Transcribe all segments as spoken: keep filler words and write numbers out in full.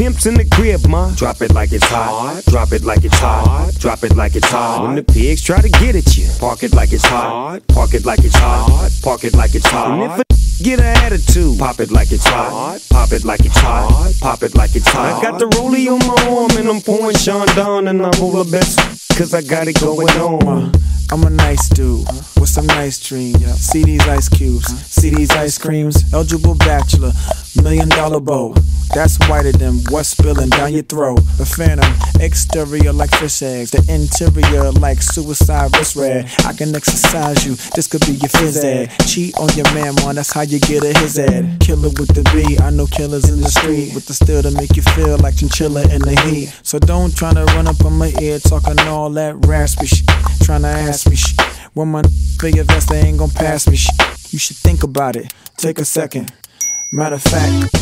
pimps in the crib, ma. Drop it like it's hot. Drop it like it's hot. Drop it like it's hot. When the pigs try to get at you, park it like it's hot. Park it like it's hot. Park it like it's hot. And if a get an attitude, pop it like it's hot. Pop it like it's hot. Pop it like it's hot. I got the rollie on my arm and I'm pouring Sean Don and I'm all the best cause I got it going on. I'm a nice dude with some nice dreams. See these ice cubes, see these ice creams. Eligible bachelor, million dollar bow. That's whiter than what's spilling down your throat. The phantom, exterior like fish eggs. The interior like suicide wrist red. I can exercise you, this could be your phys ed. Cheat on your man, man, that's how you get a his ed. Killer with the B, I know killers in the street. With the steel to make you feel like chinchilla in the heat. So don't try to run up on my ear talking all that raspy shit. Tryna ask me shit. When my figure vest, they ain't gon' pass me shit. You should think about it, take a second. Matter of fact,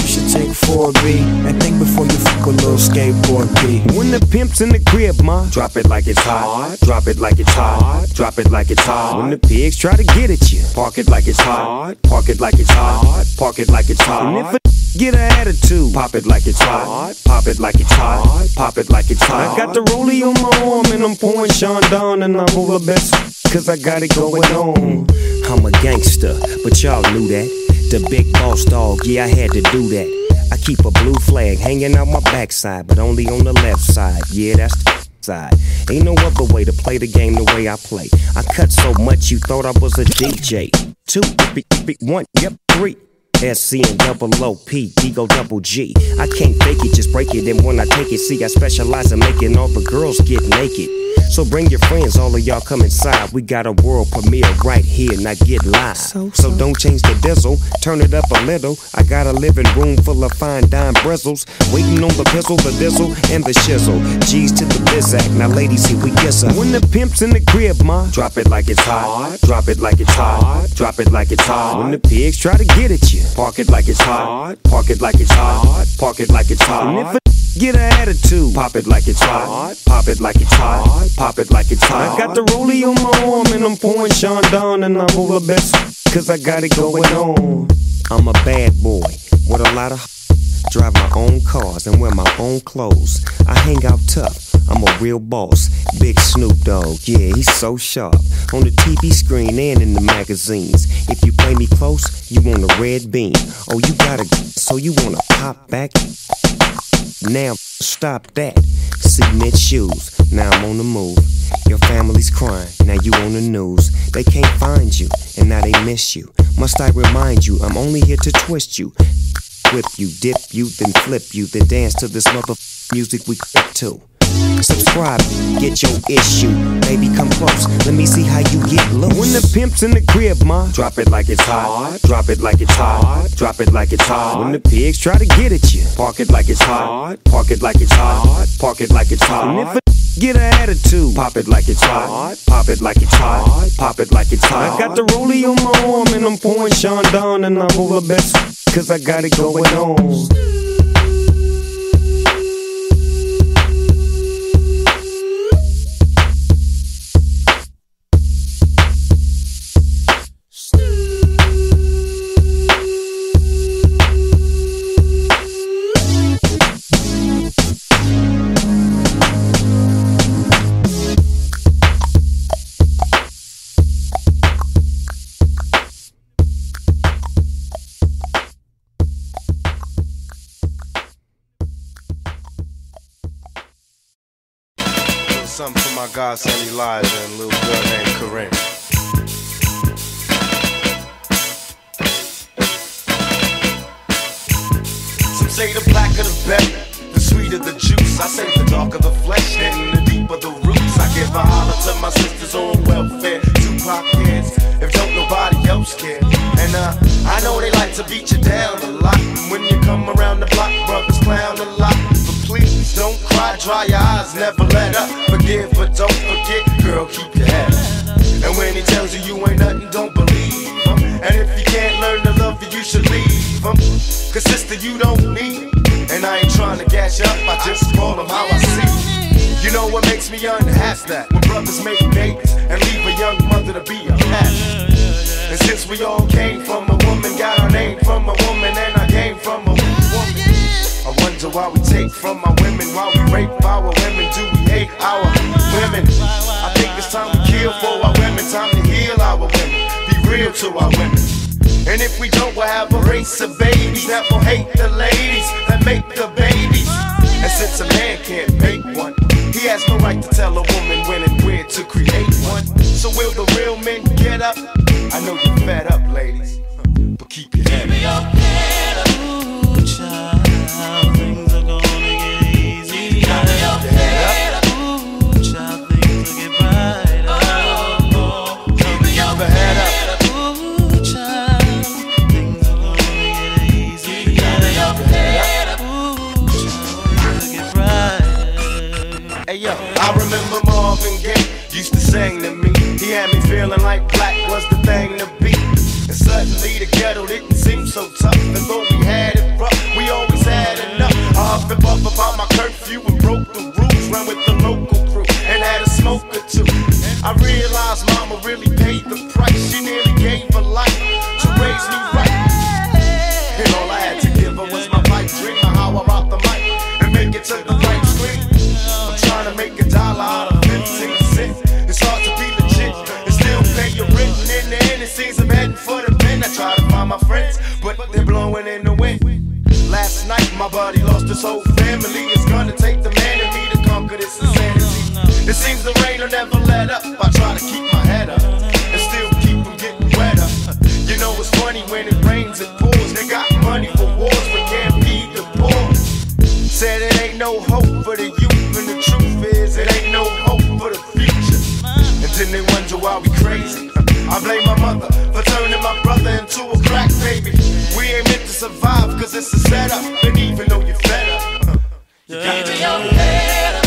you should take four B and think before you fuck a little skateboard B. When the pimp's in the crib, ma, drop it like it's hot. Drop it like it's hot. Drop it like it's hot. When the pigs try to get at you, park it like it's hot. Park it like it's hot. Park it like it's hot. Get an attitude, pop it like it's hot. Pop it like it's hot. Pop it like it's hot. I got the rollie on my arm and I'm pouring Sean Don and I'm all the best cause I got it going on. I'm a gangster, but y'all knew that. The big boss dog, yeah I had to do that. I keep a blue flag hanging out my backside, but only on the left side, yeah that's the side. Ain't no other way to play the game the way I play. I cut so much you thought I was a D J. Two, b b one, yep, three. S C and double O P, Digo double G. I can't fake it, just break it. And when I take it, see, I specialize in making all the girls get naked. So bring your friends, all of y'all come inside. We got a world premiere right here, now get live. So, so. so don't change the diesel, turn it up a little. I got a living room full of fine dime bristles. Waiting on the pistol, the dizzle, and the shizzle. G's to the bizac, now ladies, see we kissin'. When the pimp's in the crib, ma, drop it like it's hot. Drop it like it's hot. Drop it like it's hot. When the pigs try to get at you, park it like it's hot. Park it like it's hot. Park it like it's hot. And if a get an attitude, pop it like it's hot. Pop it like it's hot. Pop it like it's hot. I got the rollie on my arm and I'm pouring Sean Don and I'm all the best cause I got it going on. I'm a bad boy with a lot of. Drive my own cars and wear my own clothes. I hang out tough, I'm a real boss. Big Snoop Dogg, yeah, he's so sharp. On the T V screen and in the magazines. If you play me close, you want a red beam. Oh, you gotta, so you wanna pop back? Now, stop that. Cement shoes, now I'm on the move. Your family's crying, now you on the news. They can't find you, and now they miss you. Must I remind you, I'm only here to twist you. Whip you, dip you, then flip you, then dance to this mother music we clip to. Subscribe, get your issue. Baby, come close, let me see how you get loose. When the pimp's in the crib, ma, drop it like it's hot. Drop it like it's hot. Drop it like it's hot. When the pigs try to get at you, park it like it's hot. Park it like it's hot. Park it like it's hot. And if a get an attitude, pop it like it's hot. Pop it like it's hot. Pop it like it's hot. I got the rollie on my arm and I'm pouring Sean Don and I'm all the best cause I got it going on. Something for my godson Elijah and a little girl named Corinne. Some say the blacker the better, the sweeter the juice. I say the darker the flesh and the deeper the roots. I give a holler to my sisters on welfare. Tupac kids, if don't nobody else care. And uh, I know they like to beat you down a lot. And when you come around the block, brothers clown a lot. Please don't cry, dry your eyes, never let up. Forgive but don't forget, girl, keep your head up. And when he tells you you ain't nothing, don't believe him. And if you can't learn to love you, you should leave him. Cause sister, you don't need it. And I ain't trying to gas you up, I just call him how I see. You know what makes me unhappy? That when brothers make babies and leave a young mother to be a pastor. And since we all came from a woman, got our name from a woman, and I came from a woman. I wonder danger while we take from our women, while we rape our women. Do we hate our women? I think it's time to kill for our women, time to heal our women, be real to our women. And if we don't, we'll have a race of babies that will hate the ladies that make the babies. And since a man can't make one, he has no right to tell a woman when and where to create one. So will the real men get up? I know you're fed up, ladies, but keep your head up. I remember Marvin Gaye used to sing to me. He had me feeling like black was the thing to be. And suddenly the ghetto didn't seem so tough. And though we had it rough, we always had enough. I hopped above about my curfew and broke the rules. Ran with the local crew and had a smoke or two. I realized mama really paid the price. She nearly gave her life to raise me right. And all I had to give her was my pipe dream of how I rocked the mic and make it to the right screen. Trying to make a dollar out of fifteen cents. It's hard to be legit and still pay your rent. And in the end it seems I'm heading for the pen. I try to find my friends, but they're blowing in the wind. Last night my buddy lost his whole family. It's gonna take the man in me to conquer this insanity. It seems the rain will never let up. I try to keep my head up and still keep from getting wetter. You know it's funny when it rains it pours. They got money for wars but can't feed the poor. Said it ain't no hope for the youth, and the truth is it ain't no hope for the future. And then they wonder why we crazy. I blame my mother for turning my brother into a crack baby. We ain't meant to survive cause it's a setup. And even though you're fed up, you got to your head up.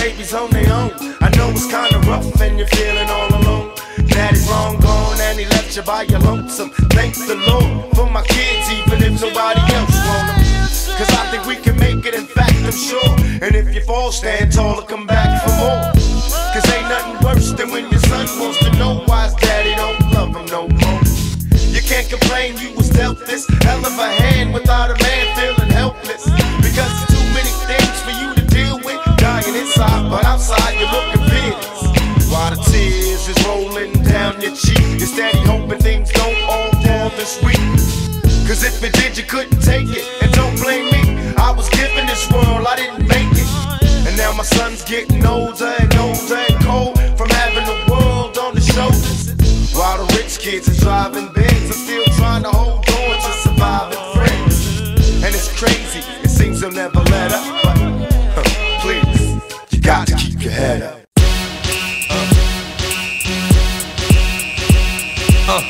Babies on their own. I know it's kinda rough and you're feeling all alone. Daddy's long gone and he left you by your lonesome. Thank the Lord for my kids even if nobody else want them. Cause I think we can make it, in fact I'm sure. And if you fall, stand tall and come back for more. Cause ain't nothing worse than when your son wants to know why his daddy don't love him no more. You can't complain you was dealt this hell of a hand without a man feeling helpless. Because it's too many things for you to inside, but outside you look convinced. While the tears is rolling down your cheek, you're standing hoping things don't all fall this week. Cause if it did you couldn't take it, and don't blame me, I was given this world, I didn't make it. And now my son's getting older and older and cold from having the world on his shoulders. While the rich kids are driving Benz, I'm still trying to hold on to surviving friends. And it's crazy, it seems they'll never let up. Got to keep your head up. Uh. Uh.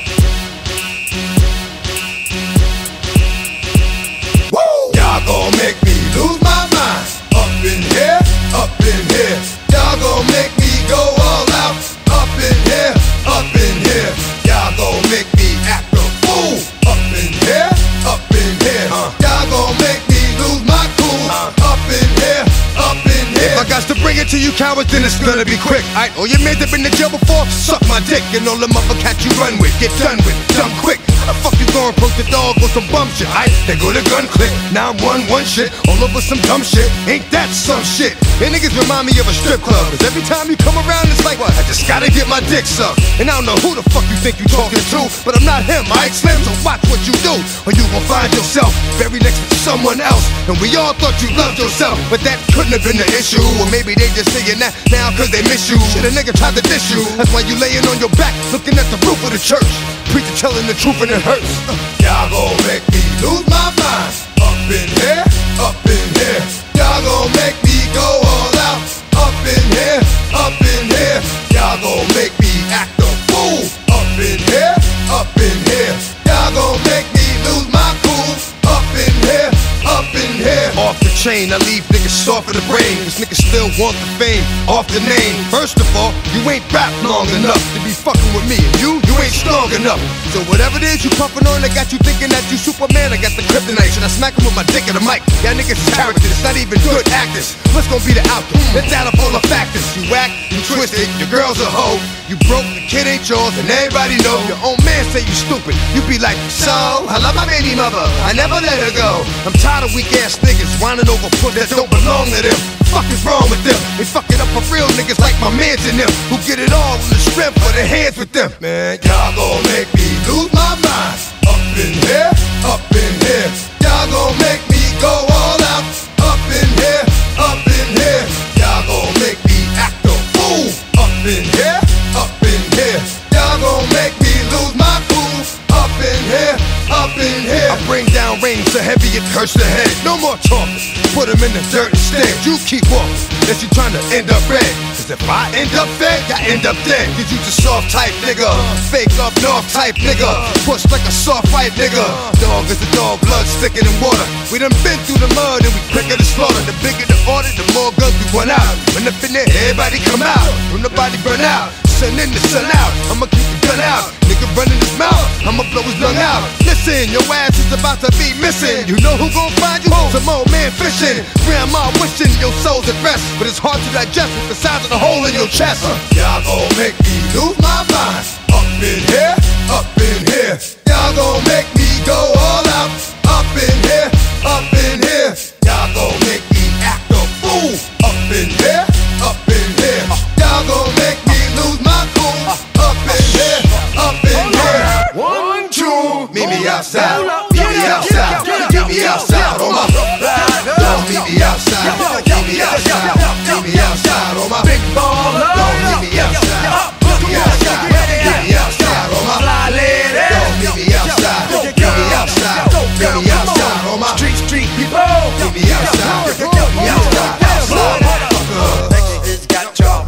Woo! Y'all gon' make me lose my mind. Up in here, up in here. Y'all gon' make me go all out. Up in here, up in here. Y'all gon' make me act a fool. Up in here, up in here. Uh. Y'all gon' make me lose my cool. Uh. Up in here, up in here. I got to bring it to you cowards, then it's gonna be quick. I know your man's been to jail before, suck my dick. And all the motherfuckers you run with, get done with, dumb quick. How the fuck you gon' approach the dog or some bum shit? I, they go to gun click, now I'm one, one shit. All over some dumb shit, ain't that some shit? And niggas remind me of a strip club, cause every time you come around it's like, what? I just gotta get my dick sucked. And I don't know who the fuck you think you talking to, but I'm not him, I Slim, so watch what you do, or you gon' find yourself buried next to someone else. And we all thought you loved yourself, but that couldn't have been the issue. Or maybe they just saying that now cause they miss you. Shit, a nigga tried to diss you, that's why you laying on your back looking at the roof of the church. Preacher telling the truth and it hurts. uh, Y'all gon' make me lose my mind. Up in here, up in here. Y'all gon' make me go all out. Up in here, up in here. Y'all gon' make me act a fool. Up in here, up in here. Y'all gon' make me lose my cool. Up in here, up in here. Off the chain. I leave niggas soft in the brain, cause niggas still want the fame off the name. First of all, you ain't rap long enough to be fucking with me, and you, you ain't strong enough. So whatever it is you puffin' on, I got you thinking that you Superman. I got the kryptonite, should I smack him with my dick in the mic? Y'all niggas characters, not even good actors. What's gonna be the outcome? It's out of all the factors. You whack, you twisted, your girl's a hoe, you broke, the kid ain't yours, and everybody know. Your own man say you stupid, you be like, so, I love my baby mother, I never let her go. I'm tired of weak ass niggas whining over foot that don't belong to them. Fuck is wrong with them? They fucking up for real niggas like my mans and them, who get it all with the strength of their hands with them. Man, y'all gon' make me lose my mind. Up in here, up in here, y'all gon' make me go all out. Up in here, up in here, y'all gon' make me act a fool. Up in here, up in here, y'all gon' make me lose my cool. Up in here, up in here. I bring down rain so heavy it hurts the head. No more talking, put him in the dirt instead. You keep walking, unless you trying to end up red. Cause if I end up dead, I end up dead. Cause you just soft type nigga, fake up north type nigga, push like a soft white nigga. Dog is a dog, blood thicker than water. We done been through the mud and we quicker to slaughter. The bigger the order, the more guns we want out. When up in there, everybody come out, don't nobody burn out. Sun in the sun out, I'ma keep the gun out. Nigga running his mouth, I'ma blow his lung out. Listen, your ass is about to be missing. You know who gon' find you? Some old man fishing. Grandma wishing your soul's at rest, but it's hard to digest with the size of the hole in your chest. uh, Y'all gon' make me lose my mind. Up in here, up in here, y'all gon' make me go all out. Up in here, up in here, y'all gon' make me act a fool. Up in here, up in here, y'all gon' make me lose my cool. Up in here, up in here. One, two, meet me outside. Meet me outside. Meet me outside on my block. Don't meet me outside. Meet me outside. Meet me outside on my big ball. Don't meet me outside. Meet me outside. Meet me outside on my fly lady. Don't meet me outside. Meet me outside. Meet me outside on my street street people. Meet me outside. Meet me outside.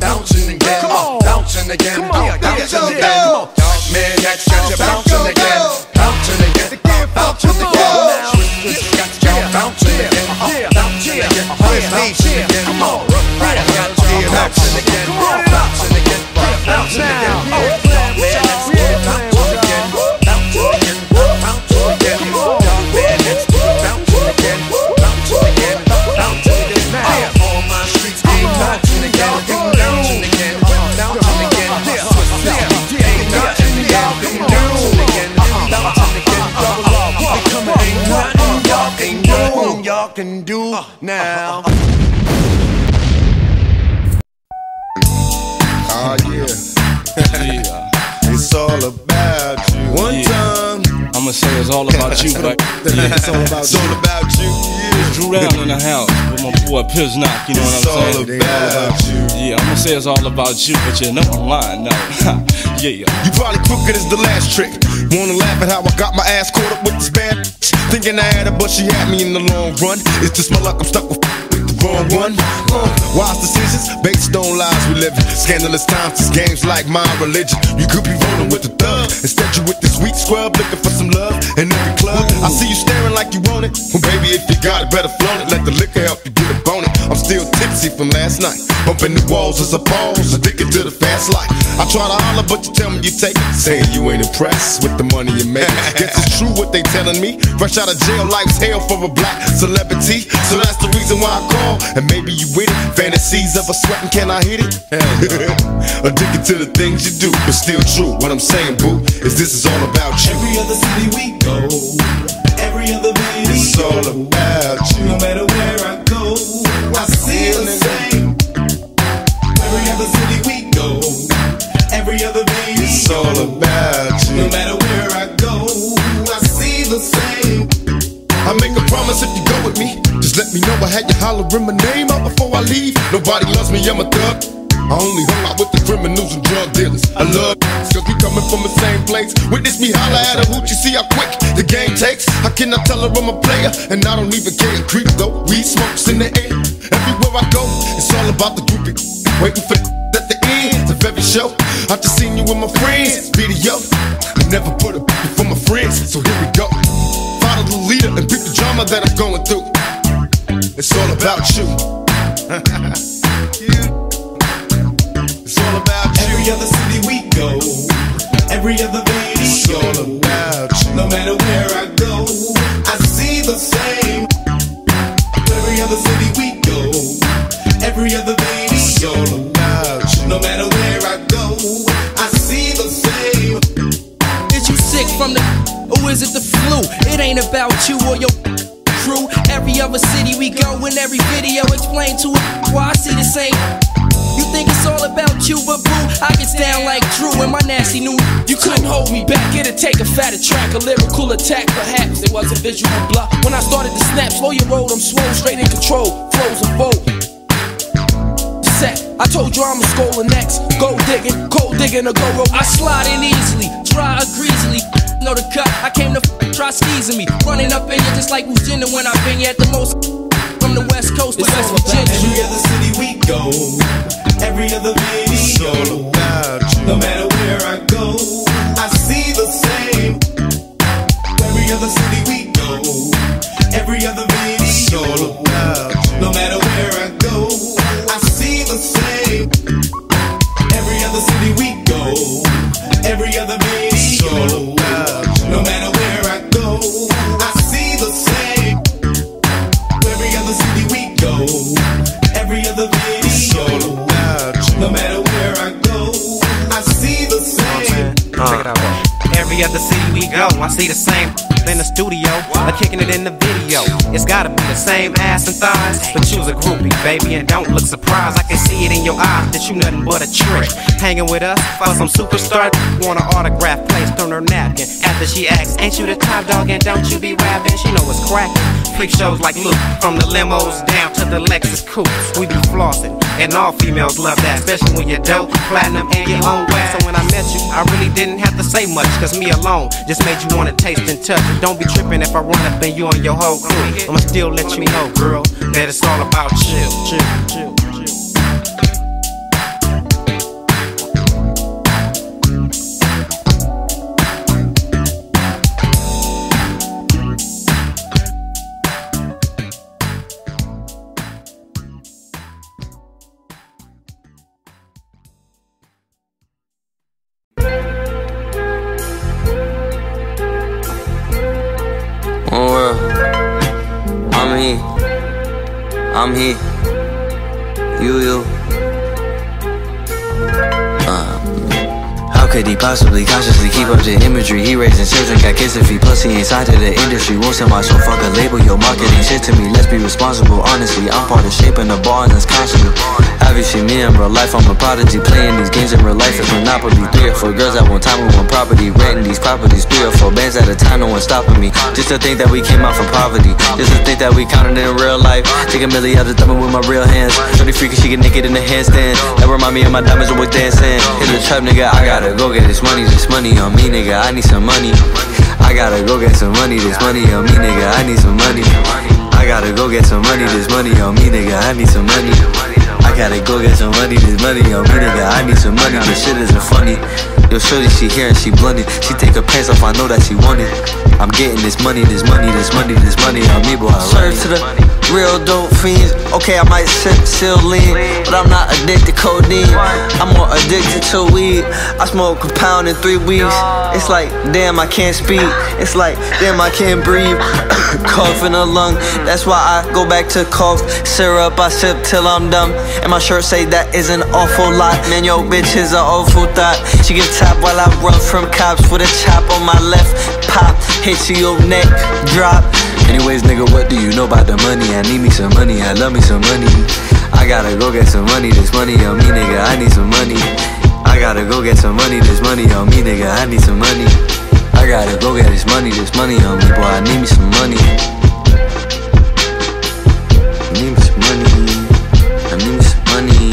Bouncing again, bouncing again, man, that's got you bouncing again, bouncing again, bouncing again, this got you bouncing again, bouncing again, bouncing again, come on, right, got you bouncing again, bouncing again, bouncing again, man, that's got bouncing again, bouncing again, bouncing again, man, that's bouncing again, bouncing again, bouncing again, all my streets be bouncing again. Y'all can do now. Oh yeah, yeah. It's all about you. One yeah. time, I'ma say it's all about you, but yeah. It's all about, it's you. All about you. Yeah. Drew Allen in the house with my boy Piznak. You know it's what I'm saying? It's all about you. Yeah, I'ma say it's all about you, but you know I'm lying now. Yeah, you probably crooked as the last trick. Wanna laugh at how I got my ass caught up with this bad bitch. Thinking I had her, but she had me in the long run. It's just my luck, I'm stuck with the wrong one. Uh, wise decisions, based on lies we live in. Scandalous times, it's games like my religion. You could be rolling with the thug, instead you with this weak scrub, looking for some love in every club. Ooh. I see you staring like you want it. Well, baby, if you got it, better flaunt it. Let the liquor help you get up on it. I'm still tipsy from last night. Bumping the walls as a balls, addicted to the fast life. I try to holler, but you tell me you take it, saying you ain't impressed with the money you make. Guess it's true what they telling me. Fresh out of jail, life's hell for a black celebrity. So that's the reason why I call, and maybe you with it. Fantasies of a sweating, can I hit it? Addicted to the things you do, but still true. What I'm saying, boo, is this is all about you. Every other city we go, every other baby, it's all about you. No matter where I go, I feel the same. Every other city we go, every other baby, it's all about you. No matter where I go, I see the same. I make a promise if you go with me, just let me know. I had you hollering my name out before I leave. Nobody loves me, I'm a thug. I only hung out with the criminals and drug dealers. I love cause we coming from the same place. Witness me holler at a hoochie, see how quick the game takes. I cannot tell her I'm a player, and I don't even care. Creep though, weed smokes in the air. Everywhere I go, it's all about the groupie. Waiting for at the end of every show. I just seen you with my friends video. I never put a for my friends, so here we go. Follow the leader and pick the drama that I'm going through. It's all about you. It's all about you. Every other city we go, every other vein we go. It's all about you. No matter where I go, I see the same. Every other city we go, every other vein we go. It's all about you. No matter where I go, I see the same. Is you sick from the, or is it the flu? It ain't about you or your crew. Every other city we go, in every video explain to it why I see the same. You think it's all about you, but boo, I get down like Drew and my nasty new. You couldn't hold me back, it'd take a fatter track, a lyrical attack. Perhaps it was a visual block. When I started to snap, slow your road, I'm swole, straight in control, flows and bold. I told you I'm a scolding next, gold digging, cold digging, a go roll. I slide in easily, dry or greasily. Know the cut, I came to f try skeezing me. Running up in here just like Virginia when I've been here at the most. From the west coast to West Virginia. Every other city we go, every other video. No matter where I go, I see the same. Every other city we go, every other video. No matter where I go, I see the same. Every other city we go, every other video. No matter where I go, I see the same. Every other city we go, every other video. No matter where I go, I see the same. Check it out, bro. Every other city we go, I see the same. In the studio, or kicking it in the video. It's gotta be the same ass and thighs, but choose a groupie, baby, and don't look surprised. I can see it in your eyes that you nothing but a trick. Hanging with us for some superstar, want an autograph placed on her napkin. After she asks, ain't you the top dog and don't you be rapping? She know it's crackin'. Freak shows like Luke, from the limos down to the Lexus coupes. We be flossin', and all females love that, especially when you're dope, platinum, and your own wax. So when I met you, I really didn't have to say much, cause me alone just made you wanna taste and touch. Don't be trippin' if I run up and you on your whole crew. I'ma still let you know, girl, that it's all about chill, chill, chill, chill. I'm here, you, you. Uh, how could he possibly consciously keep up the imagery? He raising children, got kids if he pussy inside of the industry. Won't sell my soul, fuck a label, your marketing shit to me. Let's be responsible, honestly. I'm part of shaping the bar and it's conscious. Obviously me in real life, I'm a prodigy. Playing these games in real life, it's monopoly. Three or four girls at one time with one property. Renting these properties, three or four bands at a time, no one's stopping me. Just to think that we came out from poverty, just to think that we counted in real life. Take a million out of thumbing with my real hands. Shorty freak and she get naked in the handstand. That remind me of my diamonds always dancing. Hit the trap, nigga, I gotta go get this money. This money on me, nigga, I need some money. I gotta go get some money. This money on me, nigga, I need some money. I gotta go get some money. This money on me, nigga, I need some money. I gotta go get some money, this money on me, nigga, I need some money. This shit isn't funny. Yo, shorty, she here and she blunted. She take her pants off, I know that she want it. I'm getting this money, this money, this money, this money on me, boy. Serve to the real dope fiends. Okay, I might sip still lean, but I'm not addicted to codeine. I'm more addicted to weed. I smoke a pound in three weeks. It's like, damn, I can't speak. It's like, damn, I can't breathe. Cough in the lung, that's why I go back to cough syrup. I sip till I'm dumb. And my shirt say that is an awful lot. Man, yo, bitch is an awful thought. She get top while I run from cops with a chop on my left. Pop, hit your neck, drop. Anyways, nigga, what do you know about the money? I need me some money, I love me some money. I gotta go get some money, this money on me, nigga, I need some money. I gotta go get some money, this money on me, nigga, I need some money. I gotta go get this money, this money on me, boy, I need me some money. I need me some money. I need me some money.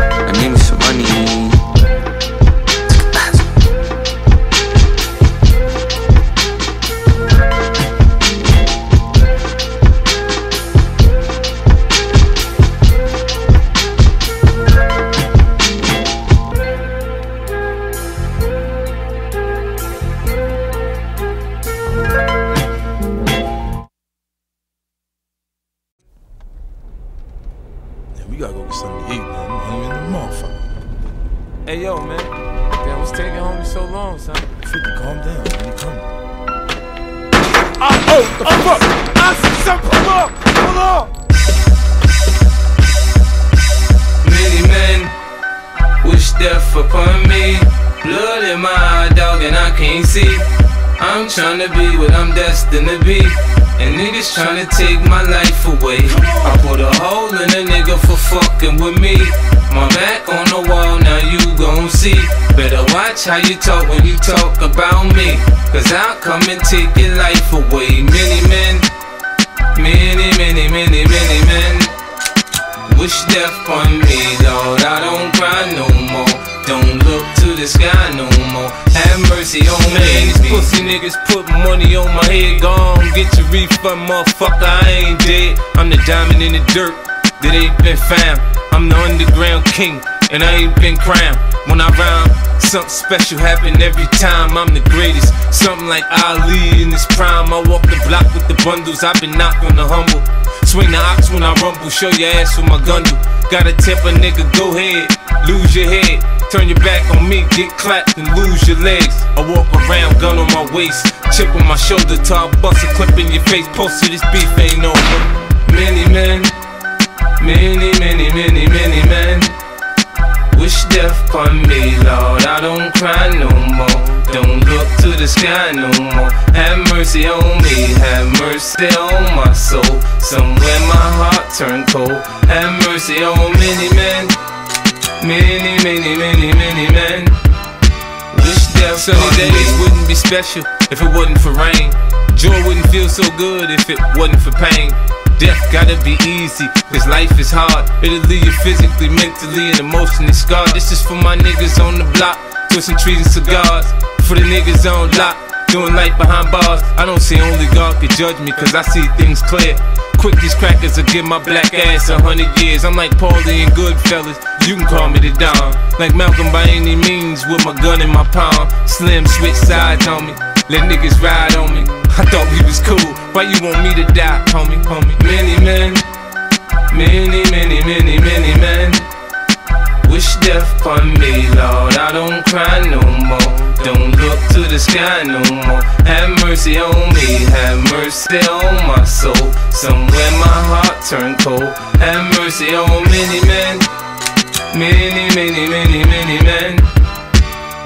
I need me some money. we gotta go get something to eat, man. I'm in the motherfucker. Hey, yo, man. Damn, what's taking homie so long, son? fifty, calm down, man. You coming. I, oh, the oh, fuck! I see something come up! Hold on! Many men wish death upon me. Blood in my eye, dog, and I can't see. I'm tryna be what I'm destined to be, and niggas tryna take my life away. I put a hole in a nigga for fucking with me. My back on the wall, now you gon' see. Better watch how you talk when you talk about me, cause I'll come and take your life away. Many men, many, many, many, many men wish death on me, dawg. I don't cry no more, don't look to the sky no more. Have mercy on me. These pussy niggas put money on my head. Gone, get your refund, motherfucker, I ain't dead. I'm the diamond in the dirt that ain't been found. I'm the underground king, and I ain't been crowned. When I rhyme, something special happen every time. I'm the greatest, something like Ali in his prime. I walk the block with the bundles, I've been knocked on the humble. Swing the ox when I rumble, show your ass with my gun do. Gotta temper, nigga, go ahead, lose your head. Turn your back on me, get clapped and lose your legs. I walk around, gun on my waist, chip on my shoulder, tall bust a clip in your face. Post to this beef ain't over. Many men, many, many, many, many men wish death on me, Lord. I don't cry no more, don't look to the sky no more. Have mercy on me, have mercy on my soul. Somewhere my heart turned cold. Have mercy on many men, many, many, many, many men wish death. Sunny days wouldn't be special if it wasn't for rain. Joy wouldn't feel so good if it wasn't for pain. Death gotta be easy, cause life is hard. It'll leave you physically, mentally, and emotionally scarred. This is for my niggas on the block, twisting trees and cigars. For the niggas on lock, doing life behind bars. I don't see only God can judge me, cause I see things clear. Quick, these crackers will give my black ass a hundred years. I'm like Paulie and Goodfellas, you can call me the Don. Like Malcolm by any means, with my gun in my palm. Slim, switch sides on me, let niggas ride on me. I thought we was cool, why you want me to die, homie, homie? Many men, many, many, many, many men wish death on me, Lord. I don't cry no more, don't look to the sky no more. Have mercy on me, have mercy on my soul. Somewhere my heart turned cold. Have mercy on many men, many, many, many, many men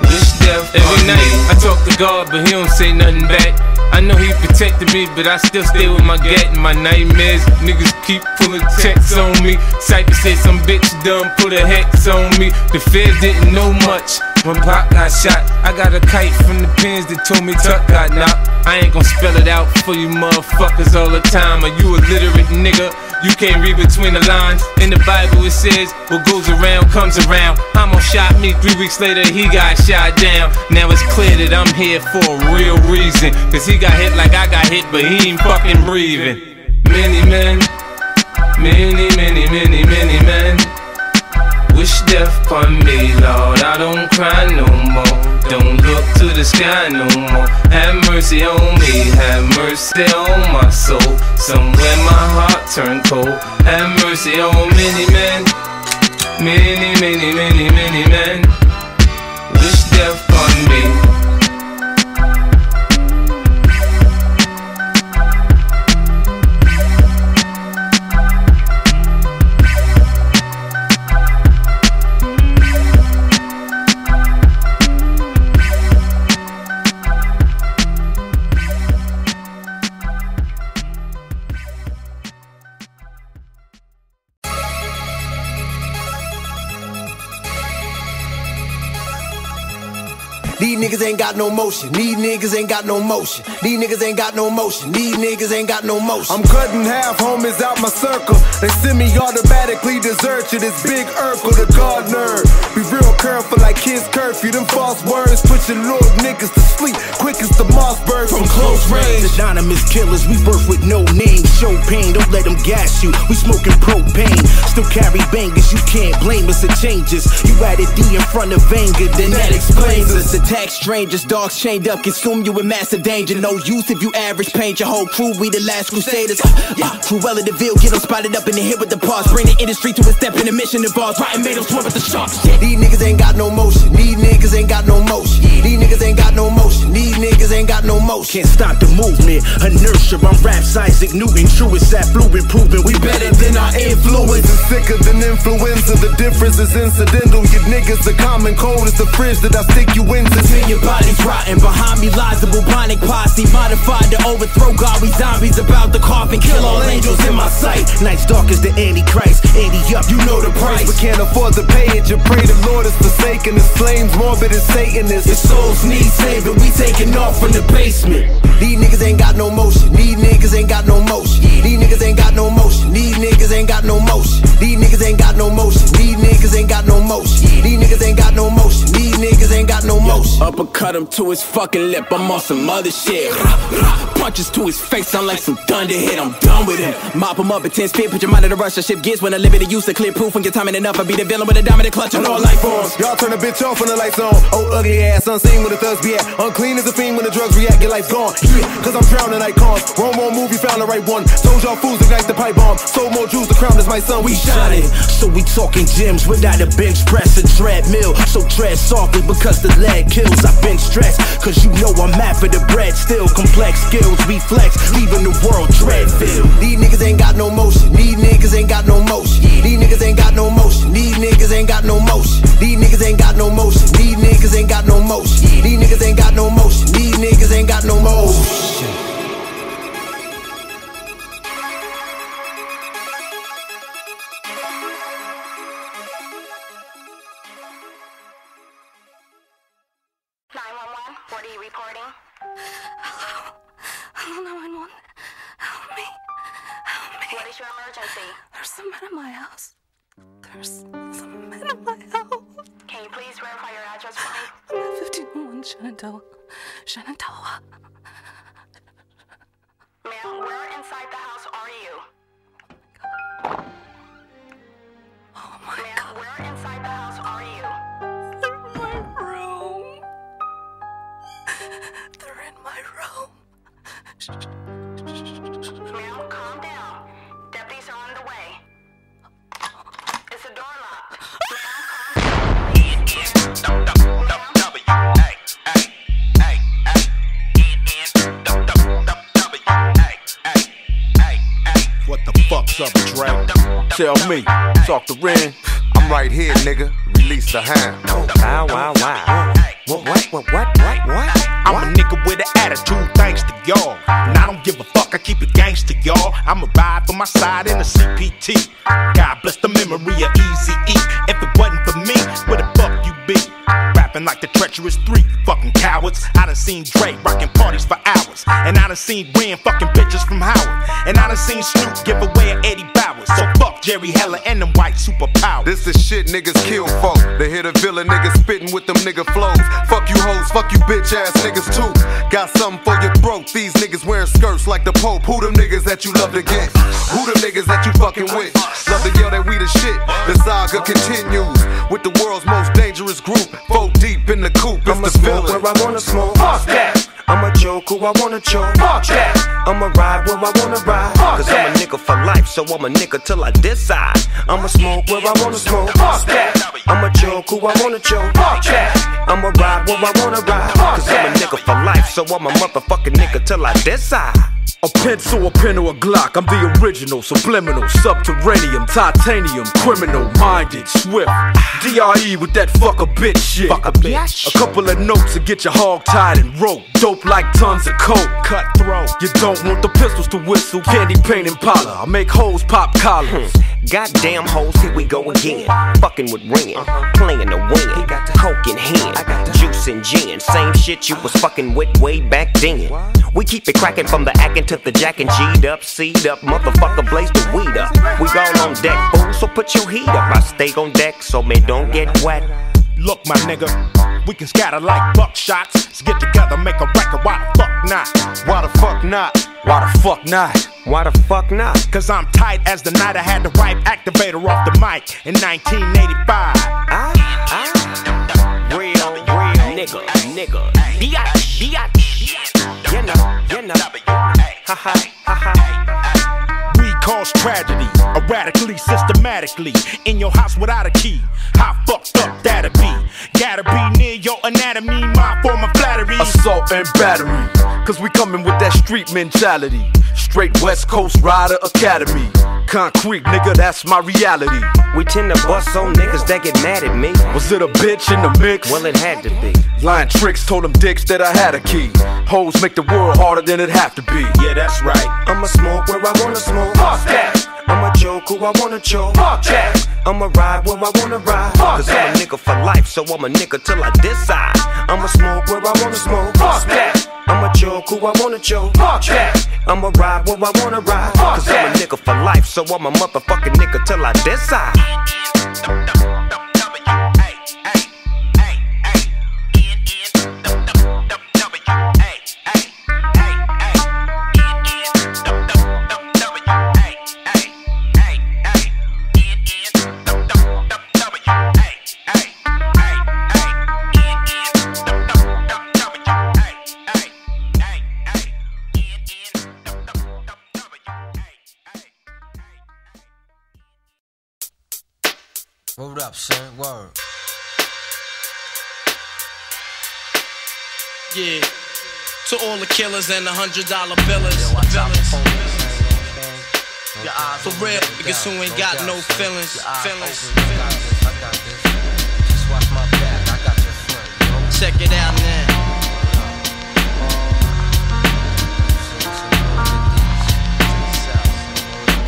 wish death on me. Every night I talk to God, but he don't say nothing back. I know he protected me, but I still stay with my gat and my nightmares. Niggas keep pulling checks on me. Cypher said some bitch done put a hex on me. The feds didn't know much when Pop got shot. I got a kite from the pins that told me Tuck got knocked. I ain't gon' spell it out for you motherfuckers all the time. Are you illiterate, nigga? You can't read between the lines. In the Bible it says, what goes around comes around. I'ma shot me, three weeks later he got shot down. Now it's clear that I'm here for a real reason, cause he got hit like I got hit, but he ain't fucking breathing. Many men, many, many, many, many men wish death on me, Lord. I don't cry no more, don't look to the sky no more. Have mercy on me, have mercy on my soul. Somewhere my heart turned cold. Have mercy on many men, many, many, many, many men wish death on me. These niggas ain't got no motion. These niggas ain't got no motion. These niggas ain't got no motion. These niggas ain't got no motion. I'm cutting half homies out my circle. They semi-automatically desert you. This big Urkel, the gardener. Be real careful like kids curfew. Them false words put your little niggas to sleep quick as the Mossberg. from close range. Anonymous killers, we birth with no name. Show pain, don't let them gas you. We smoking propane. Still carry bangers, you can't blame us, it changes. You added D in front of anger, then that explains us. Attack strangers, dogs chained up, consume you in massive danger. No use if you average paint your whole crew, we the last crusaders. Yeah, Cruella de Vil, get them spotted up in the hit with the bars. Bring the industry to a step in a mission involves rotten made them swarm with the sharks. Yeah. These niggas ain't got no motion, these niggas ain't got no motion. Yeah. These niggas ain't got no motion, these niggas ain't got no motion. Can't stop the movement, inertia, I'm raps Isaac Newton. True as that fluid proven, we better than our influence. It's sicker than influenza, the difference is incidental. You niggas, the common cold is the fridge that I stick you in. See your body's rotten, behind me lies the bubonic posse. Modified to overthrow God, we zombies about the coffin. Kill all angels in my sight. Night's dark as the Antichrist, eighty up, you know the price. We can't afford to pay it, you pray the Lord is forsaken. The flames morbid and Satanist. Your souls need saving, we taking off from the basement. These niggas ain't got no motion, these niggas ain't got no motion. These niggas ain't got no motion, these niggas ain't got no motion. These niggas ain't got no motion, these niggas ain't got no motion. These niggas ain't got no motion, these niggas ain't got no motion. Uppercut him to his fucking lip, I'm on some other shit. Punches to his face, sound like some thunder hit, I'm done with him. Mop him up, intense fear, put your mind in the rush. I shift gears when I limit the use of clear proof. When your timing enough, I be the villain with a dominant clutch on all life forms. Y'all turn a bitch off when the lights on. Oh, ugly ass, unseen when the thugs be at. Unclean as a fiend when the drugs react, your life's gone. Yeah, cause I'm drowning icons. Wrong wrong movie, found the right one. Told y'all fools ignite the pipe bomb. Sold more Jews, the crown is my son, we shining. So we talking gyms without a bench press, a treadmill. So tread softly because the lead kills. I've been stressed, cause you know I'm mad for the bread. Still complex skills, reflex, leaving the world dread-filled. These niggas ain't got no motion, these niggas ain't got no motion. These niggas ain't got no motion, these niggas ain't got no motion. These niggas ain't got no motion, these niggas ain't got no motion. These niggas ain't got no motion, these niggas ain't got no motion. Tell me, talk to Ren. I'm right here, nigga. Release the hand. Wow, wow, wow. What, what, what, what, what, what? I'm a nigga with an attitude, thanks to y'all. And I don't give a fuck, I keep it gangsta, y'all. I'ma ride for my side in a C P T. God bless the memory of EazyE. If it wasn't for me, where the fuck you be? Rapping like the treacherous three, you fucking cowards. I done seen Dre rocking parties for hours. And I done seen Ren fucking bitches from Howard. And I done seen Snoop give away an Eddie Bowers. So fuck Jerry Heller and them white superpowers. This is shit niggas kill folk. They hear the villain niggas spitting with them nigga flows. Fuck you hoes, fuck you bitch ass niggas too. Got something for your throat. These niggas wearing skirts like the Pope. Who them niggas that you love to get? Who them niggas that you fucking with? Love to yell that we the shit. The saga continues with the world's most dangerous group. Four deep in the coop. I'ma smoke where I wanna smoke. Fuck that. I'ma joke who I wanna joke. Fuck that. I'ma ride where I wanna ride. Cause I'm a nigga for life, so I'm a nigga till I decide. I'ma smoke where I wanna smoke. Fuck that. I'ma joke who I wanna joke. Fuck that. I'ma ride where I wanna ride. Cause I'm a nigga for life, so I'm a motherfucking nigga till I decide. A pencil, a pen, or a Glock, I'm the original, subliminal, subterranean, titanium, criminal, minded, swift. D R E with that fuck a bitch shit. Fuck a bitch. A couple of notes to get your hog tied and rope. Dope like tons of coke. Cutthroat. You don't want the pistols to whistle. Candy paint and Impala. I make hoes pop collars. Hmm. Goddamn hoes, here we go again. Fucking with Ren, uh-huh. Playing the win. He got the coke in hand, I got the juice and gin. Same shit you was fucking with way back then. What? We keep it cracking from the acting to the jack and G'd up, C'd up, motherfucker blaze the weed up. We all on deck, fool, so put your heat up. I stay on deck, so man, don't get wet. Look, my nigga, Sorry, we can scatter like buckshots. Let's get together, make a record, why the fuck not? Why the fuck not? Why the fuck not? Why the fuck not? Cause I'm tight as the night I had to wipe Activator off the mic in nineteen eighty-five. I, I, real, real nigga, nigga. Biatch, biatch. You know, you know. Ha ha, ha ha. We cause tragedy, erratically, systematically. In your house without a key. How fucked up that'd be? Gotta be near your anatomy, my form of flattery. Assault and battery, cause we coming with that street mentality. Straight West Coast Rider Academy. Concrete, nigga, that's my reality. We tend to bust on niggas that get mad at me. Was it a bitch in the mix? Well, it had to be. Lying tricks, told them dicks that I had a key. Hoes make the world harder than it have to be. Yeah, that's right. I'ma smoke where I wanna smoke. Fuck that. I'ma joke who I wanna joke. Fuck that. I'ma ride where I wanna ride. Fuck Cause that. I'm a nigga for life, so I'm a nigga till I decide. I'ma smoke where I wanna smoke. Fuck that. I'ma joke who I wanna joke. Fuck that. I'ma ride where I wanna ride. Fuck Cause that. I'm a nigga for life, so I'm a motherfucking nigga till I decide. What up, son? Word. Yeah. To all the killers and the hundred dollar billers. For real, niggas who ain't got no feelings. Feelings. Just watch my back. I got your friend. Check it out now.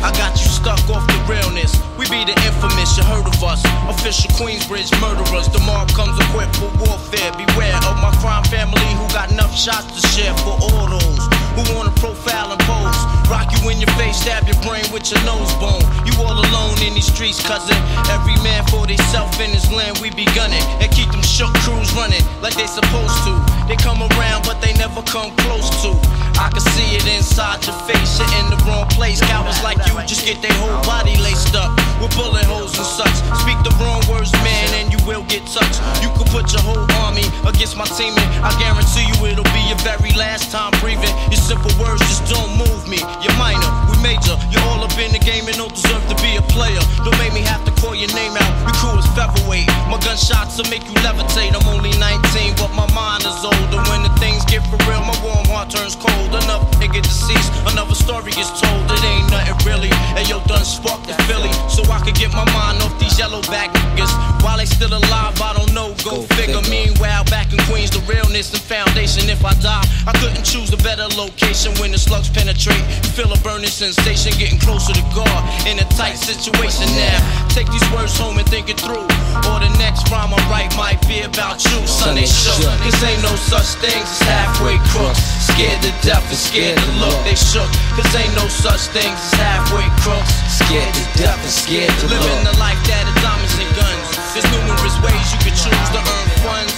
I got you stuck off the realness. We be the infamous, you heard of us. Official Queensbridge murderers. The mob comes equipped for warfare. Beware of my crime family who got enough shots to share for all those who wanna profile and pose. Rock you in your face, stab your brain with your nose bone. You all alone in these streets, cousin. Every man for theyself in his land. We be gunning and keep them shook crews running like they supposed to. They come around but they never come close to. I can see it inside your face. You're in the wrong place. Cowards like you just get their whole body laced up with bullet holes and such. Speak the wrong words, man, and you will get touched. You can put your whole army against my teammate. I guarantee you it'll be your very last time breathing. Your simple words just don't move me. You're minor, we major. You're all up in the game and don't deserve to be a player. Don't make me have to call your name out. Your crew is featherweight. My gunshots will make you levitate. I'm only nineteen, but my mind is older. When the things get for real, my warm heart turns cold. Another nigga deceased, another story is told. It ain't nothing really. And yo, done sparked the Philly, so I could get my mind off these yellowback niggas while they still alive. I don't know, go, go figure. figure. Meanwhile, back in Queens, the realness and foundation. If I die, I couldn't choose a better location. When the slugs penetrate, you feel a burning sensation, getting closer to God in a tight situation now. Take these words home and think it through, or the next rhyme I write might be about you. Sunday show, cause ain't no such things as halfway crooks. Scared to death and scared to look, they shook. Cause ain't no such things as halfway crooks. Scared to death and scared to look. Living the life that of diamonds and guns. There's numerous ways you can choose to earn funds.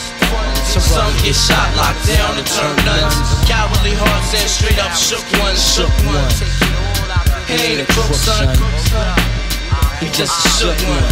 Some get shot, locked down, and turn nuns. Cowardly hearts and straight up shook ones. Shook ones. He ain't a crook, son. He just a shook one.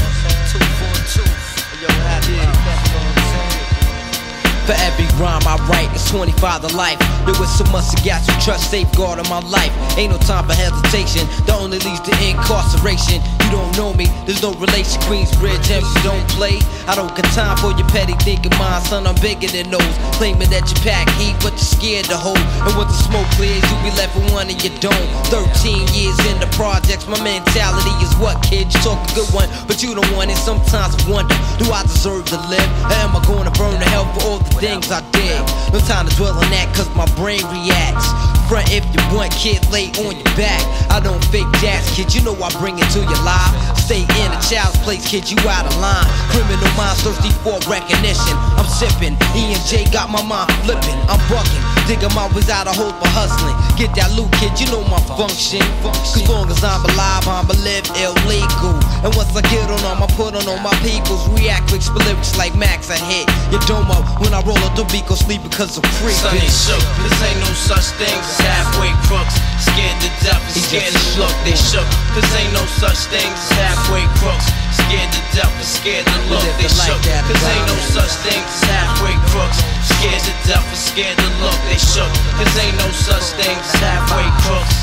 For every rhyme I write, it's twenty-five to life. There was so much I got you trust, safeguard in my life. Ain't no time for hesitation, that only leads to incarceration. You don't know me, there's no relation. Queensbridge, and you don't play. I don't got time for your petty thinking, mind, son, I'm bigger than those. Claiming that you pack heat, but you're scared to hold. And once the smoke clears, you be left with one and you don't. Thirteen years in the projects, my mentality is what, kid? You talk a good one, but you don't want it. Sometimes I wonder, do I deserve to live? Or am I going to burn to hell for all the things I did? No time to dwell on that cause my brain reacts. Front if you want, kid, lay on your back. I don't fake jazz, kid, you know I bring it to your life. Stay in a child's place, kid, you out of line. Criminal minds thirsty for recognition. I'm sipping, E and J got my mind flipping. I'm bucking, digging my ways out of hope for hustling. Get that loot, kid, you know my function. Cause long as I'm alive, I'ma live illegal. And once I get on them, I put on all my peoples. React with lyrics like Max, I hit your domo when I roll up the beat, go sleep because I'm free. Sonny shook, this ain't no such thing as halfway crooks. Scared to death and scared to look, they shook. This ain't no such thing as halfway crooks. Scared to death and scared to look, they shook. This ain't no such thing as halfway crooks. Scared to death and scared to look, they shook. This ain't no such thing as halfway crooks.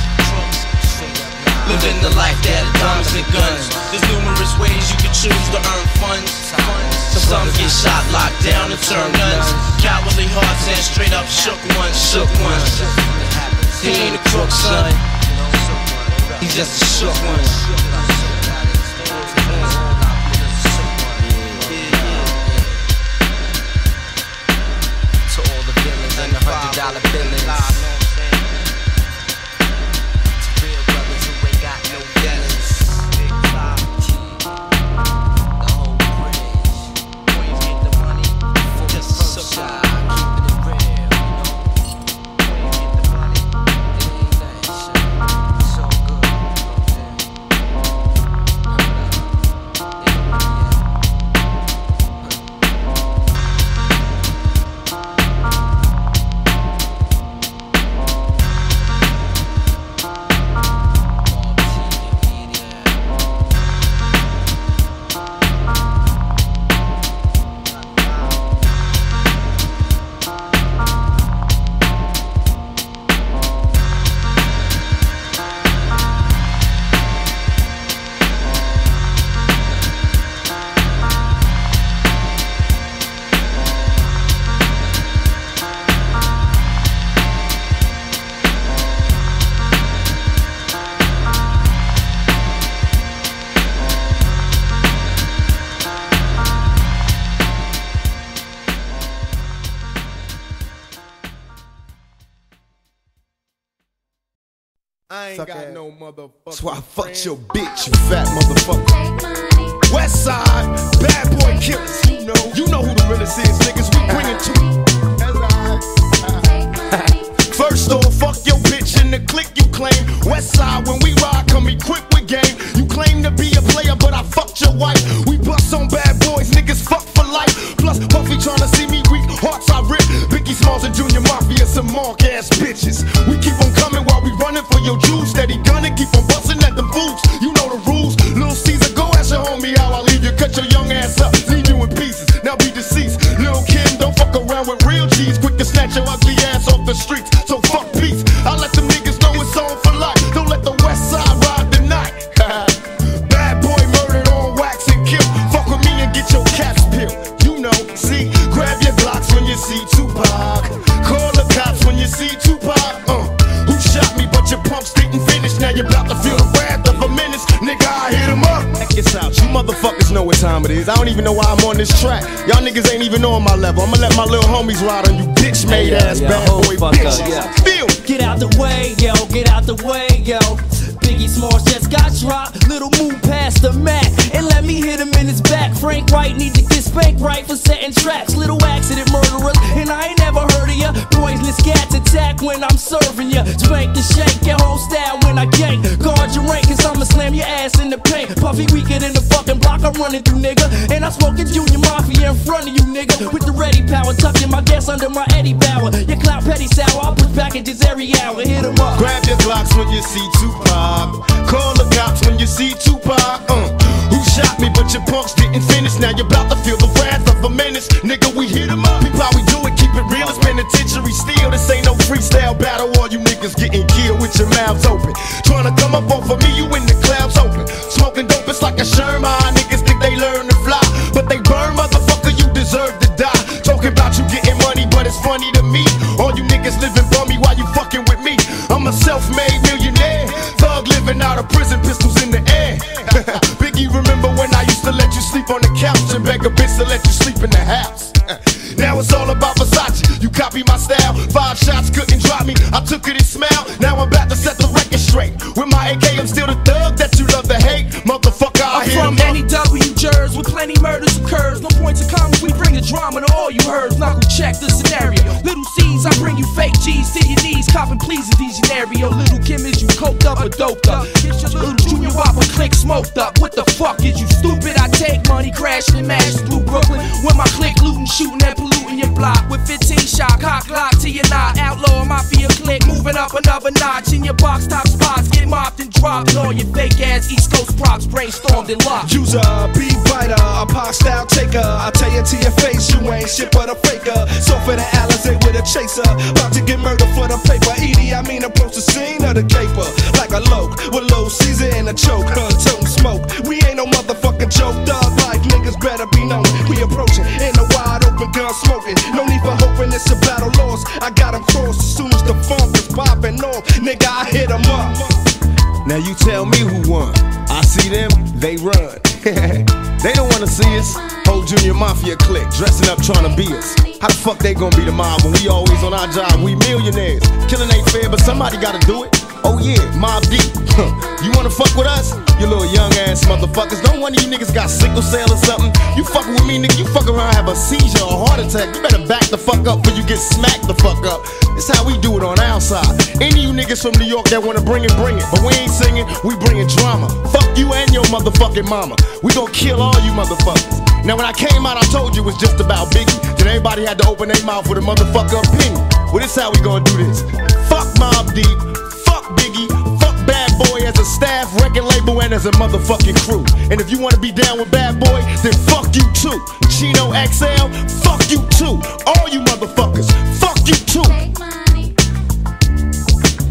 Living the life that of diamonds and guns. There's numerous ways you can choose to earn funds. Some get shot, locked down, and turn guns. Cowardly hearts and straight up shook ones, shook ones. He ain't a crook, son. He's just a shook one. To all the villains and the hundred dollar villains. That's why I fucked your bitch, you fat motherfucker. Westside, bad boy killers. You know, you know who the realest is, niggas. We bring it to you. First off, fuck your bitch in the clique you claim. Westside, when we ride, come equipped with game. You claim to be a player, but I fucked your wife. We bust on bad boys, niggas fuck for life. Plus, Puffy tryna see me weak, hearts I rip. Biggie Smalls and Junior Mafia, some mark ass bitches. We keep on coming while we running for your juice. Steady gunning, keep on busting at them fools. You know the rules. Lil Caesar, go ask your homie how I leave you. Cut your young ass up, leave you in pieces. Now be deceased. Lil Kim, don't fuck around with real G's. Quick to snatch your ugly ass off the streets. So fuck peace. I let them niggas know it's on for life. Don't let the West Side ride the night. Bad boy murdered on wax and kill. Fuck with me and get your caps peeled. You know, see, grab your blocks when you see Tupac. Call the cops when you see Tupac. Uh, who shot me? But your pumps didn't finish. Now you're about to feel the wrath of a menace. Nigga, I hit him up. Check this out. You motherfuckers know what time it is. I don't even know why I'm on this track. Y'all niggas ain't even on my level. I'ma let my little homies ride on you bitch made ass bad boy bitches. Feel me. Get out the way, yo. Get out the way, yo. Biggie Smalls just got dropped. Little move past the Mac and let me hit him in his back. Frank Wright need to get spanked right for setting traps. Little accident murderers, and I ain't never heard of ya. Poisonous cats attack when I'm serving ya. Spank the shake, your whole style when I gank. Guard your rank, cause I'ma slam your ass in the paint. Puffy weaker than the fucking block I'm running through, nigga. And I smoke a Junior Mafia in front of you, nigga. With the ready power, tucking my gas under my Eddie Bauer. Your clout petty sour, I push packages every hour. Hit him up. Grab your blocks when you see Tupac. Call the cops when you see Tupac. Uh, who shot me? But your punks didn't finish. Now you're about to feel the wrath of a menace. Nigga, we hit him up. We probably do it, keep it real. It's penitentiary steel. This ain't no freestyle battle. All you niggas getting killed with your mouths open. Trying to come up off of me, you in the clouds open. Smoking dope, it's like a Sherman. Niggas think they learn to fly, but they burn, motherfucker. You deserve to die. Talking about you getting money, but it's funny to me. All you niggas living bummy while you fucking with me. I'm a self-made millionaire. Living out of prison, pistols in the air. Biggie, remember when I used to let you sleep on the couch and beg a bitch to let you sleep in the house? Now it's all about Versace. You copy my style. Five shots couldn't drop me. I took it and smiled. Now I'm about to set the record straight. With my A K, I'm still the thug that you love to hate. Motherfucker, I hear I'm from N E W Jersey with plenty murders occurs. No points of common. We bring the drama to all you herds. Knuckle check the scenario. Little C's, I bring you fake G's to your knees. Copping pleasing degenario. Little Kim is you coked up or doped up. Get your little Junior Whopper click smoked up. What the fuck? fuck is you stupid? I take money, crashing and mash through Brooklyn with my clique, looting, shooting, and polluting your block with fifteen shot, cock lock to your knot. Outlaw mafia clique, moving up another notch in your box top spots. Get mopped and dropped, and all your fake ass East Coast props brainstormed and locked. User, beat writer, a pop style taker. I tell you to your face, you ain't shit but a faker. So for the Alizé with a chaser, about to get murdered for the paper. Edie, I mean approach the scene of the caper like a loke with low Caesar and a choke. Huh, toting smoke. We ain't no motherfucking joke. Thug life niggas better be known. We approaching in a wide open gun smoking. No need for hoping, it's a battle lost. I got him crossed as soon as the funk is popping off. Nigga, I hit him up. Now you tell me who won. I see them, they run. They don't wanna see us. Whole junior mafia clique dressing up trying to be us. How the fuck they gonna be the mob when we always on our job? We millionaires. Killing ain't fair, but somebody gotta do it. Oh yeah, Mob Deep. You wanna fuck with us? You little young ass motherfuckers. Don't wonder you niggas got sickle cell or something. You fucking with me, nigga, you fuck around, have a seizure or a heart attack. You better back the fuck up before you get smacked the fuck up. It's how we do it on our side. Any of you niggas from New York that wanna bring it, bring it. But we ain't singing, we bringing drama. Fuck you and your motherfucking mama. We gon' kill all you motherfuckers. Now when I came out, I told you it was just about Biggie. Then everybody had to open their mouth with a motherfucker opinion. Well, this how we gonna do this. Fuck Mob Deep. Biggie, fuck Bad Boy as a staff, record label, and as a motherfucking crew. And if you wanna be down with Bad Boy, then fuck you too. Chino X L, fuck you too. All you motherfuckers, fuck you too. Take money.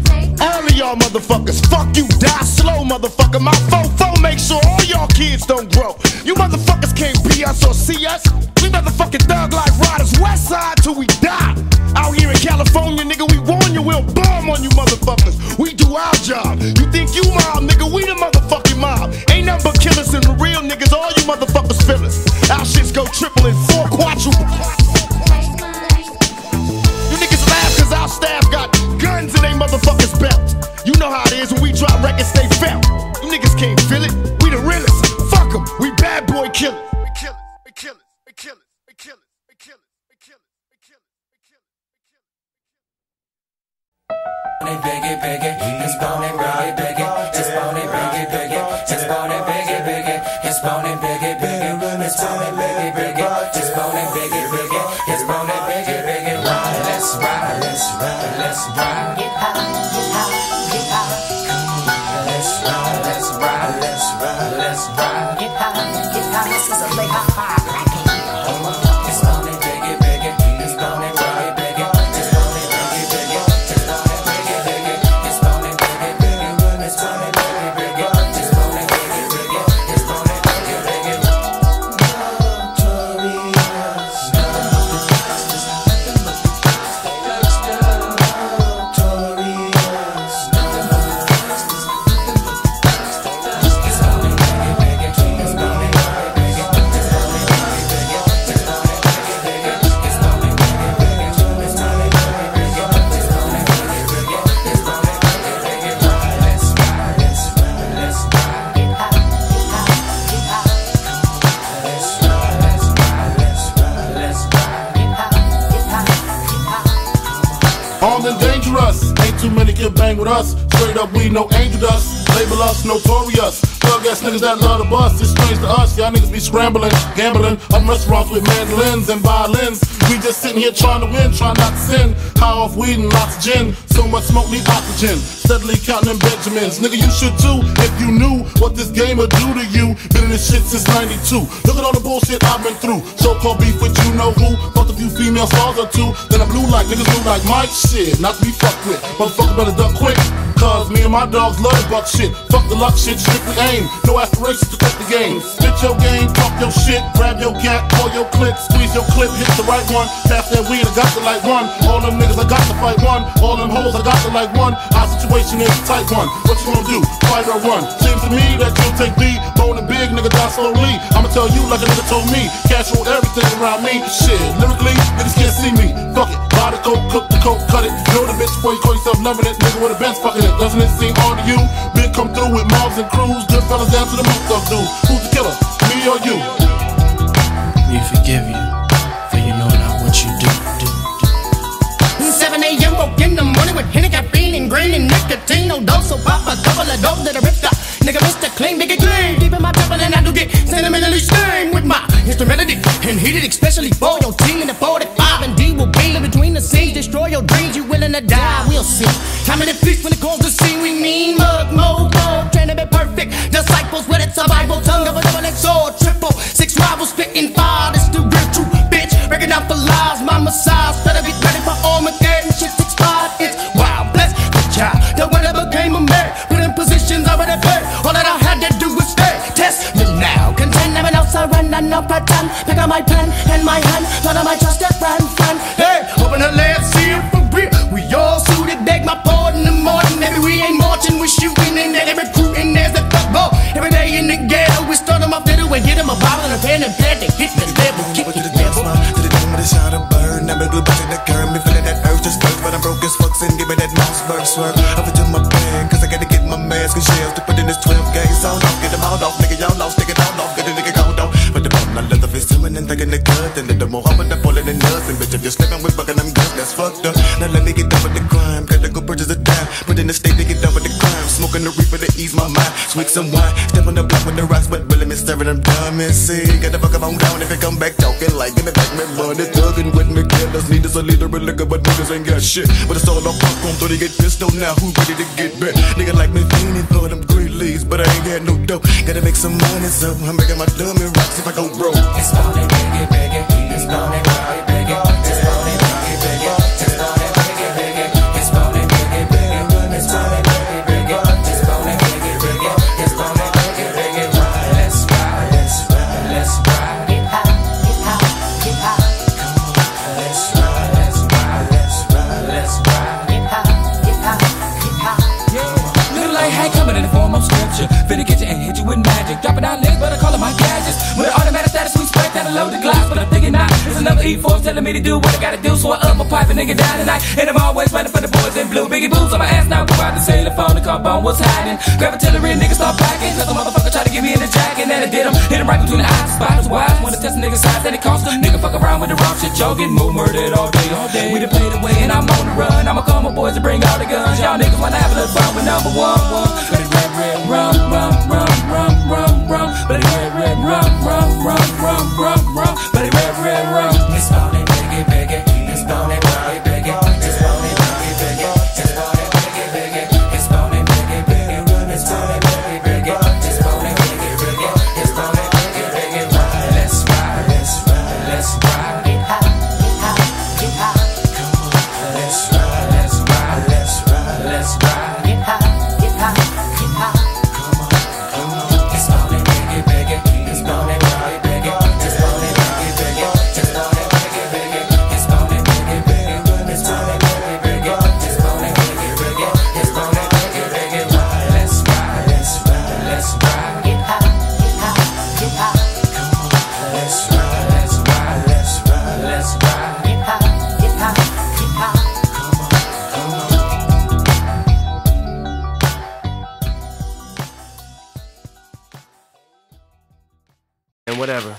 Take money. All of y'all motherfuckers, fuck you, die slow, motherfucker. My fofo make sure all y'all kids don't grow. You motherfuckers can't be us or see us. We motherfucking thug life riders, west side till we die. Out here in California, nigga, we warn you, we'll bomb on you motherfuckers. We do our job. You think you mob, nigga, we the motherfucking mob. Ain't nothing but killers and the real niggas, all you motherfuckers feel us. Our shits go triple and four quadruple. You niggas laugh cause our staff got guns in they motherfuckers belt. You know how it is when we drop records, they felt. You niggas can't feel it, we the realest. Fuck em, we Bad Boy killers. We kill it, we kill it, we kill it, we kill it, we kill it. Biggie, biggie, biggie, it's bone and biggie, biggie, it's bone and biggie, biggie, it's bone and biggie, biggie, it's bone and biggie, biggie, it's bone and biggie, biggie, it's bone and biggie, biggie, it's bone and biggie, biggie. Ride, let's ride, let's ride, let's ride. Get out, get out, get out. Come on, let's ride, let's ride, let's ride, let's ride. Get out, get out. This is a big high five. With us, straight up, we no angel dust. Label us notorious. Thug ass niggas that love the bus. It's strange to us, y'all niggas be scrambling, gambling up restaurants with mandolins and violins. We just sitting here trying to win, trying not to sin. High off weed and lots of gin. So much smoke need oxygen. Steadily counting them Benjamins. Nigga, you should too if you knew what this game would do to you. Been in this shit since ninety-two. Look at all the bullshit I've been through. So-called beef with you know who. Fucked a few female stars or two. Then I blew like niggas blew like Mike. Shit, not to be fucked with. Motherfucker better duck quick. Cause me and my dogs love buck shit. Fuck the luck shit, strictly aim. No aspirations to cut the game. Spit your game, talk your shit. Grab your cat, pull your clip. Squeeze your clip, hit the right one. Pass that weed, I got to like one. All them niggas, I got to fight one. All them hoes, I got to like one. Our situation is a tight one. What you gonna do? Fight or run? Seems to me that you'll take B. Bone and big, nigga die slowly. I'ma tell you like a nigga told me. Cash roll everything around me. Shit, lyrically, niggas can't see me. Fuck it. Buy the coke, cook the coke, cut it. Know the bitch before you call yourself loving it. Nigga with a bench, fucking it. Doesn't it seem odd to you? Big come through with mobs and crews. Good fellas down to the most of dudes. Who's the killer? Me or you? We forgive you, for you know not what you do. seven a m woke in the morning with Henny, caffeine, and green, and nicotine. No dose, so pop a couple of dogs that are ripped up. Nigga, Mister Clean, nigga, clean. Deep in my temple and I do. especially for your team. In the forty-five and D will be in between the scenes. Destroy your dreams, you willing to die, we'll see. How many fleets when it comes to see we mean? Mug, mode, dog, trying to be perfect. Disciples with its survival, tongue of a double-edged sword. Triple, six rivals spitting fire. This the real true bitch, breaking out for lies. My massage, better be ready for Armageddon. Shit expired, it's wild, bless the child. The winner became a man, put in positions already burned. All that I had to do was stay, test me now. Contend, never else I run, and no pretend. Pick up my pen and my hand, none of my trusted friend, friend. Hey, open the lab, see it for real. We all suited, beg my pardon in the morning. Maybe we ain't marching, we're shooting, and they're recruiting, there's the football. Every day in the ghetto, we start them off little and get them a bottle and a pen and plant and hit the level. Kick to the dance floor, to the game with a shot of burn. I'm a blue body that curve, me feeling that urge to spurt. But I'm broke as fuck, and give me that mouse verse work. I'll put to my pen, cause I gotta get my mask and shells to put in this twelve gauge. So don't get them all off, nigga, y'all lost, nigga, all off, get a nigga cold off. But the bone, I love the fist, and thinking the good, and the more I'm in the pulling and nuts. And bitch, if you're slipping, we're fucking them guns, that's fucked up. Now let me get done with the crime, gotta go purchase a dime. Put in the state to get done with the crime, smoking the reaper to ease my mind. Swig some wine, step on the block with the rocks, but William is serving them dumb and see. Gotta fuck them on down if it come back talking like, give me back my money, thugging with me killers. Need us a leader with liquor, but niggas ain't got shit. But it's all on popcorn, throw they get pissed on now. Who ready to get bit? Nigga like me fiending for them green leaves, but I ain't got no dough. Gotta make some money, so I'm making my dummy rocks if I go broke. It's all that biggie, biggie, it's all that biggie, biggie, it's all that biggie, biggie, it's all that biggie, biggie, it's all that biggie, biggie, it's all that biggie, biggie, it's all that biggie, biggie, it's all that biggie, biggie. Let's ride, let's ride, let's ride. Get high, get high, get high. Come on, let's ride, let's ride, let's ride, let's ride. Get high, get high, get high. Yeah, little light high coming in the form of scripture. Finna get you and hit you with magic, dropping down legs, but I call it my gadgets. With an automatic status, we strike down and load the glass, but I'm thinking not. There's another E four telling me to do what I gotta do, so I up my pipe and nigga down tonight. And I'm always running for the boys in blue. Biggie boots on my ass now, go out the sailor phone to call bone, what's hiding? Grab a artillery, nigga start packing, cause the motherfucker try to get me in the jacket, and I did him. Hit him right between the eyes, spiders wise. Wanna test a nigga's size, that it cost him. Nigga fuck around with the wrong shit, joking, move, murdered all day, all day. We done played away and I'm on the run. I'ma call my boys and bring all the guns. Y'all niggas wanna have a little fun with number one, one. Let it red, red, rum, rum, rum, rum, rum, rum. Let it red, red, rum, rum, rum, rum, rum, rum. Let it red, red, rum. It's all that biggie, biggie. It's all that biggie, biggie. It's all that biggie, biggie. It's all that biggie, biggie. It's all that biggie, biggie. It's all that biggie, biggie. It's all that biggie, biggie. It's all that biggie, biggie. Let's ride, let's ride, let's ride. Get high, get high, get high. Come on, let's ride, let's ride, let's ride, let's ride. Get high, get high, get high. Come on, come on. It's all that biggie, biggie. It's all that biggie, biggie. It's all that biggie, biggie. It's all that biggie, biggie. It's all that biggie, biggie. It's all that biggie, biggie. It's all that biggie, biggie. It's all that biggie, biggie. Let's ride, let's ride, let's ride. Get high, get high, get high. Come on, let's ride, let's ride, let's ride, let's ride. Get high, get high, get high. Come on, come on. And whatever.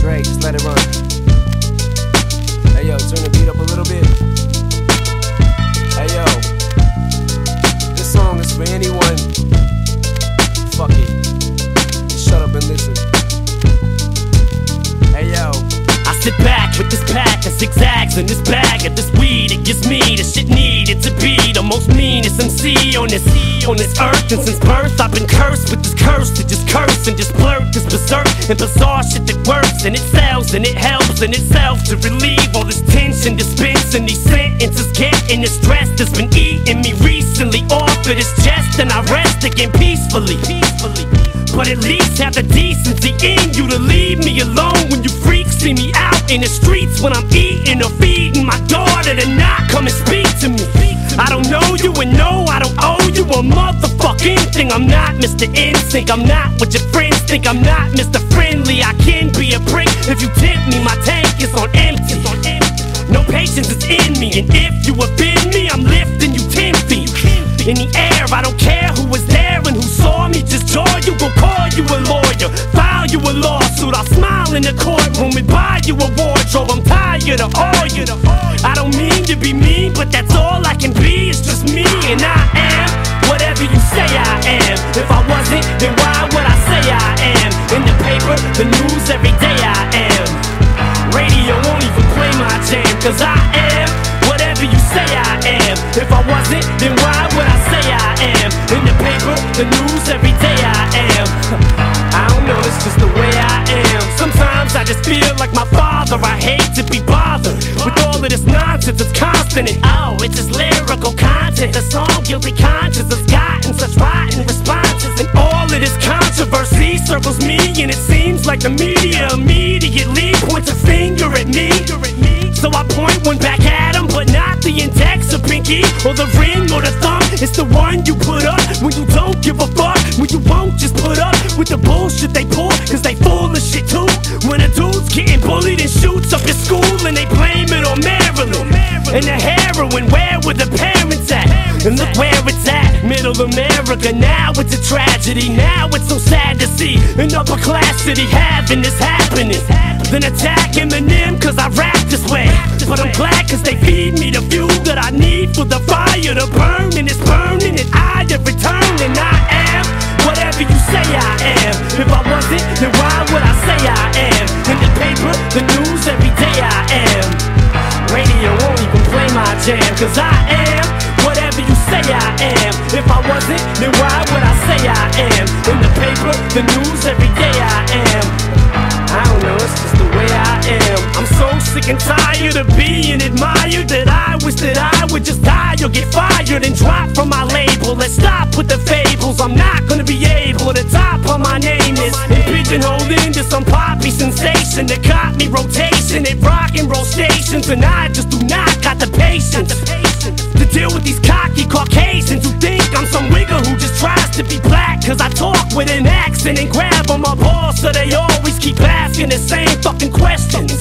Dre, just let it run. Hey yo, turn the beat up a little bit. Hey yo, this song is for anyone. Fuck it. Just shut up and listen. Hey yo. I sit back with this pack of zigzags and this bag of this weed. It gives me the shit needed to be the most meanest M C on this on this earth. And since birth, I've been cursed with this curse to just curse and just blurt this berserk and bizarre shit that works and it sells and it helps in itself to relieve all this tension dispensing these sentences, getting the stress that's been eating me recently off of this chest. And I rest again peacefully. Peacefully. But at least have the decency in you to leave me alone when you freaks see me out in the streets when I'm eating or feeding my daughter to not come and speak to me. I don't know you and no, I don't owe you a motherfucking thing. I'm not Mister Instinct, I'm not what your friends think. I'm not Mister Friendly, I can be a prick. If you tip me, my tank is on empty. No patience is in me, and if you offend me, I'm lifting you ten feet in the air. I don't care who was there and who saw me. Just joy, you will call you a lawyer, file you a lawsuit. I'll smile in the courtroom and buy you a wardrobe. I'm tired of all you. I don't mean to be mean, but that's all I can be. It's just me, and I am what whatever you say I am. If I wasn't, then why would I say I am? In the paper, the news, every day I am. Radio won't even play my jam, cause I am whatever you say I am. If I wasn't, then why would I say I am? In the paper, the news, every day I am. I don't know, it's just the way I am. Sometimes I just feel like my father. I hate to be bothered with all of this nonsense, it's constant and oh, it's just lyrical content. The song guilty conscience has gotten such rotten responses, and all of this controversy circles me, and it seems like the media immediately points a finger at me. So I point one back at him, but not the index or pinky or the ring or the thumb. It's the one you put up when you don't give a fuck, when you won't just put up with the bullshit they pull, cause they full of shit too. When a dude's getting bullied and shoots up your school, and they blame it on Maryland and the heroin, where were the parents at? And look where it's at, middle America. Now it's a tragedy, now it's so sad to see an upper class city having this happening. Then attack Eminem cause I rap this way, but I'm glad cause they feed me the fuel that I need for the fire to burn. And it's burning and I have returned, and I am whatever you say I am. If I wasn't, then why would I say I am? In the paper, the news, every day I am. Radio won't even play my jam, cause I am whatever you say I am. If I wasn't, then why would I say I am? In the paper, the news, every day I am. I don't know, it's just the way I am. I'm so sick and tired of being admired that I wish that I would just die or get fired and drop from my label. Let's stop with the fables, I'm not gonna be able to top how my name is, and pigeonholed into some poppy sensation that caught me rotation at rock and roll stations. And I just do not got the patience to deal with these cocky Caucasians who think I'm some wigger who just tries to be black, cause I talk with an accent and grab on my balls, so they always keep asking the same fucking questions.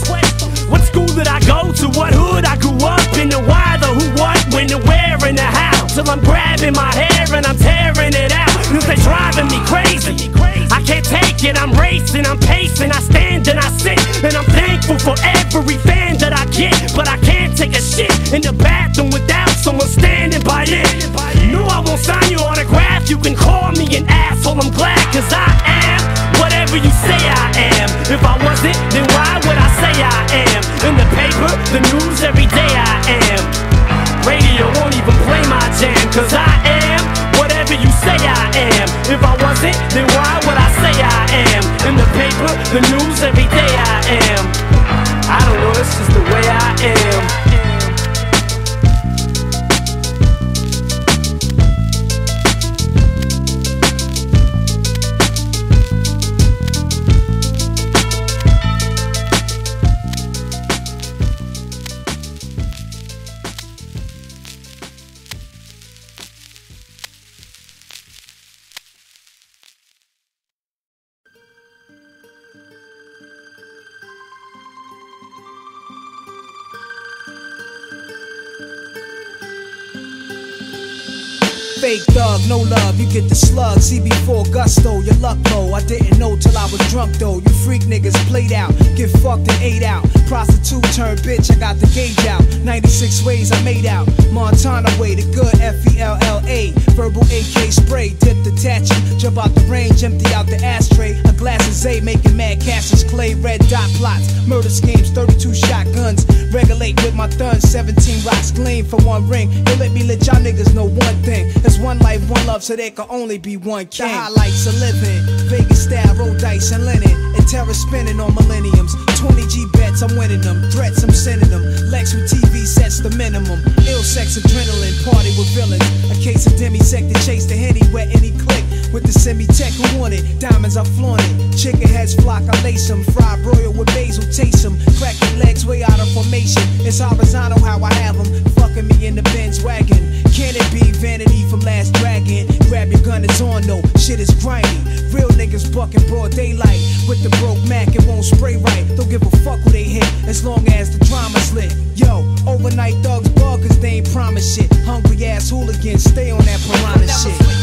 What school did I go to? What hood I grew up in? And why, the who, what, when, and where, and the how? Till I'm grabbing my hair and I'm tearing it out, cause they driving me crazy. I can't take it, I'm racing, I'm pacing, I stand and I sit, and I'm thankful for every fan that I get. But I can't take a shit in the bathroom without someone standing by it. No, I won't sign your autograph, you can call me an asshole, I'm glad, cause I am whatever you say I am. If I wasn't, then why would I say I am? In the paper, the news, every day I am. Radio won't even play my jam, cause I am whatever you say I am. If I wasn't, then why would I say I am? In the paper, the news, every day I am. I don't know, this is the way I am. Fake thug, no love, you get the slug. C B four gusto, your luck low. I didn't know till I was drunk though. You freak niggas played out, get fucked and ate out. Prostitute turned bitch, I got the gauge out. ninety-six ways I made out, Montana way, the good F E L L A. Verbal A K spray, dip detaching, jump out the range, empty out the ashtray. A glass of Zay, making mad cashes, clay, red dot plots. Murder schemes, thirty-two shotguns. Regulate with my thuns, seventeen rocks gleam for one ring. They let me let y'all niggas know one thing. One life, one love, so there can only be one king. The highlights of living, Vegas style, roll dice and linen, and terror spinning on millenniums. Twenty G bets, I'm winning them. Threats, I'm sending them. Lex with T V sets the minimum. Ill sex, adrenaline, party with villains. A case of demisec to chase the henny where any click. With the semi-tech, who want it? Diamonds, I flaunt it. Chicken heads flock, I lace them. Fried broil with basil, taste them. Cracking legs way out of formation. It's horizontal how I have them. Fucking me in the Benz wagon. Can it be vanity from Last Dragon? Grab your gun, it's on though. Shit is grimy. Real niggas bucking broad daylight. With the broke Mac, it won't spray right. Don't give a fuck who they hit, as long as the drama's lit. Yo, overnight thugs bug, cause they ain't promise shit. Hungry ass hooligans, stay on that piranha shit. Start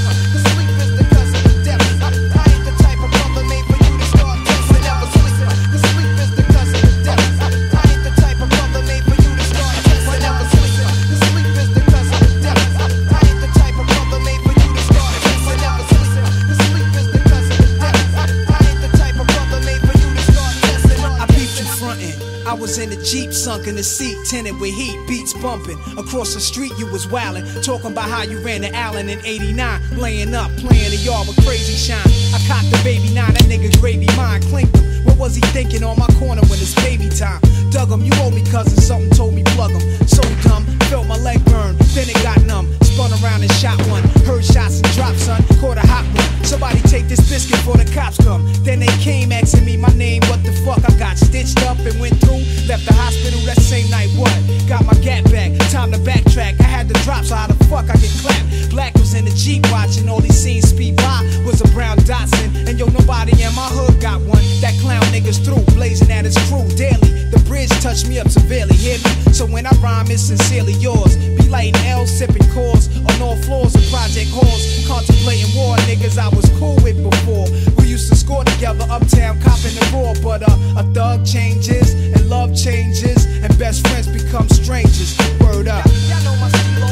in the Jeep, sunk in the seat, tinted with heat, beats bumping. Across the street you was wildin', talking about how you ran to Allen in eighty-nine, laying up, playing the yard with crazy shine. I cocked the baby nine, that nigga gravy mine, clinked him. What was he thinking on my corner when it's baby time? Dug him, you owe me cousin, something told me plug him. So dumb, felt my leg burn, then it got numb. Spun around and shot one, heard shots and drops, son, caught a hot one. Somebody take this biscuit before the cops come. Then they came asking me my name, what the fuck. I got stitched up and went through, left the hospital that same night, what? Got my gap back, time to backtrack. I had the drop, so how the fuck I get clapped? Black was in the Jeep watching, all he seen speed by was a brown Datsun. And yo, nobody in my hood got one. That clown nigga's through, blazing at his crew daily. The bridge touched me up severely, hear me? So when I rhyme, it's sincerely yours. Be lighting L's, sipping cores on all floors of project halls, contemplating war. Niggas I was cool with before, we used to score together, uptown copping the roar. But uh, a thug changes, and love changes, and best friends become strangers. Word up. Y'all know my steel,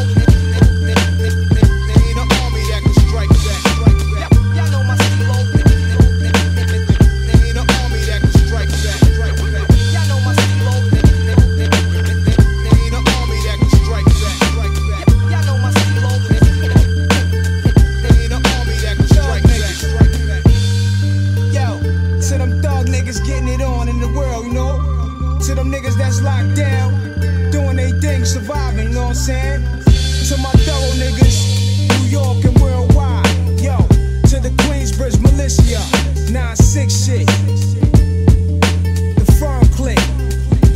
they ain't an army that can strike back. Y'all know my steel, they ain't an army that can strike back. Y'all know my steel, they ain't an army that can strike back. To them thug niggas getting it on in the world, you know. To them niggas that's locked down, doing they thing, surviving, you know what I'm saying. To my thorough niggas, New York and worldwide, yo. To the Queensbridge militia, nine six shit. The firm click,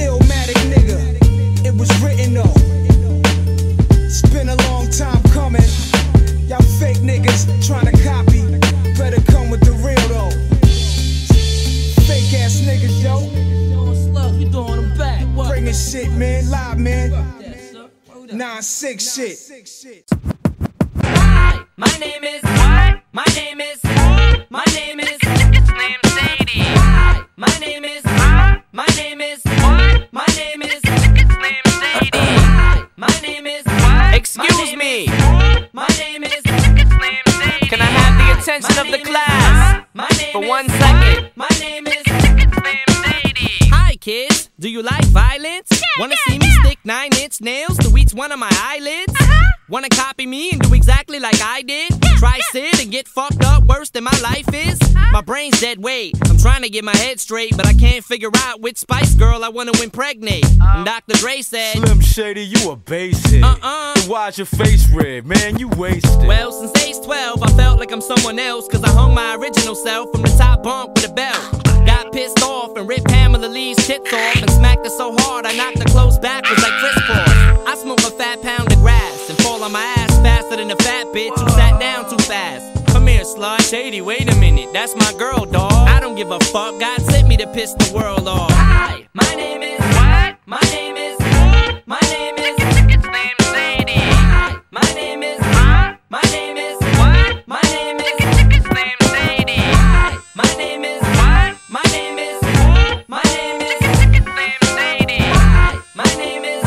Illmatic nigga, it was written though. It's been a long time coming. Y'all fake niggas trying to copy, better come with the real though. Fake ass niggas, yo. Slug, you doing them back. Bringing shit, man. Live, man. nine six shit. Hi, my name is. Hi, my name is. Hi, my name is. It's named Sadie. Hi, my name is. Hi, my name is. Hi, my name is. It's named Sadie. Hi, my name is. Excuse me. My name is. It's named Sadie. Can I have the attention of the class for one second? My name is. Hi kids, do you like violence? Yeah, wanna yeah, see me yeah. stick nine inch nails to each one of my eyelids? Uh-huh. Wanna copy me and do exactly like I did? Yeah, Try yeah. sit and get fucked up worse than my life is? Uh-huh. My brain's dead weight, I'm trying to get my head straight, but I can't figure out which Spice Girl I wanna impregnate. Uh-huh. And Doctor Dre said, Slim Shady, you a basic. Uh-uh. So why's your face red? Man, you wasted. Well, since age twelve, I felt like I'm someone else, cause I hung my original self from the top bunk with a belt. Got pissed off and ripped Pamela Lee's tits off and smacked her so hard I knocked her clothes backwards like crisscross. I smoke a fat pound of grass and fall on my ass faster than a fat bitch who sat down too fast. Come here, slut. Shady, wait a minute, that's my girl, dawg. I don't give a fuck, God sent me to piss the world off. Hi, my name is. What? My name is. What? My name is. It's named Sadie. Hi, my name is. Huh? My name is. What? My name is. It's named Sadie. Hi, my name is. My name is, my name is, it's named Sadie. My name is,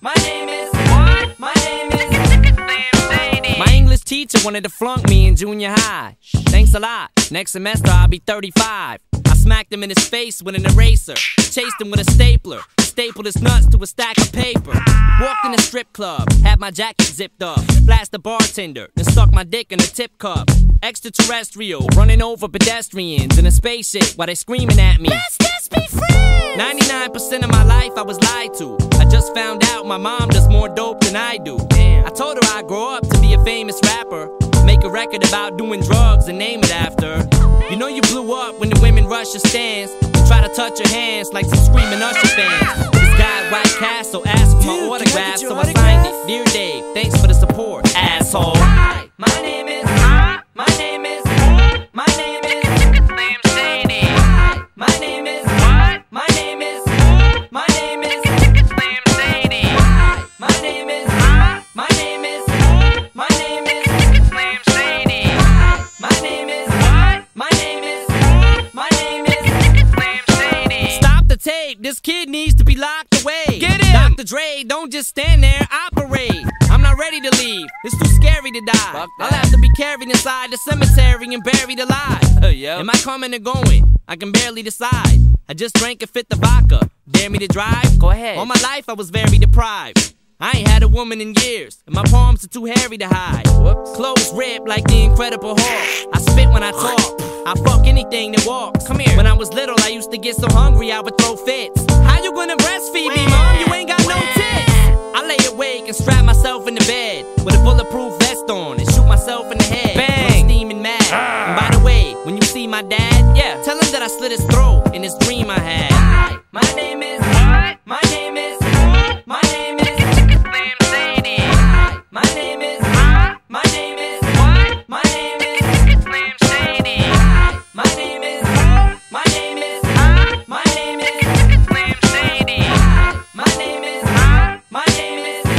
my name is, what? My name is, it's named Sadie. My English teacher wanted to flunk me in junior high. Thanks a lot. Next semester I'll be thirty-five. I smacked him in his face with an eraser. Chased him with a stapler. Stapled his nuts to a stack of paper. Walked in a strip club, had my jacket zipped up. Flashed the bartender, then stuck my dick in a tip cup. Extraterrestrial, running over pedestrians in a spaceship while they screaming at me. Let's just be friends! ninety-nine percent of my life I was lied to. I just found out my mom does more dope than I do. Damn. I told her I'd grow up to be a famous rapper. Make a record about doing drugs and name it after. You know you blew up when the women rush your stands and try to touch your hands like some screaming Usher fans. This guy at White Castle asked for my autograph, so I signed it. Dear Dave, thanks for the support, asshole. Hi, my name is. Hi, my name is. My name is. It's named Sadie. Hi, my name is. What? My name is. My name is. It's named Sadie. Hi, my name is. My name is. My name is. It's named Sadie. Hi, my name is. My name is, my name is, it's named Sadie. Stop the tape, this kid needs to be locked away. Get him! Doctor Dre, don't just stand there, operate. I'm not ready to leave, it's too scary to die. I'll have to be carried inside the cemetery and buried alive. Uh, yep. Am I coming or going? I can barely decide. I just drank a fifth of vodka. Dare me to drive? Go ahead. All my life I was very deprived. I ain't had a woman in years, and my palms are too hairy to hide. Whoops. Clothes ripped like the Incredible Hulk. I spit when I talk. I fuck anything that walks. Come here. When I was little, I used to get so hungry I would throw fits. How you gonna breastfeed me, mom? You ain't got no tits. I lay awake and strap myself in the bed with a bulletproof vest on and shoot myself in the head. Bang! I'm steaming mad. Ah. And by the way, when you see my dad, yeah, tell him that I slit his throat in this dream I had. Ah. My name is. Ah. My name is. Ah. My name is. My name is, huh? My name is, what? My name is, Slim Shady. My name is, huh? My name is, huh? My name is, Slim Shady. My name is, huh? My name is, huh? My name is, Slim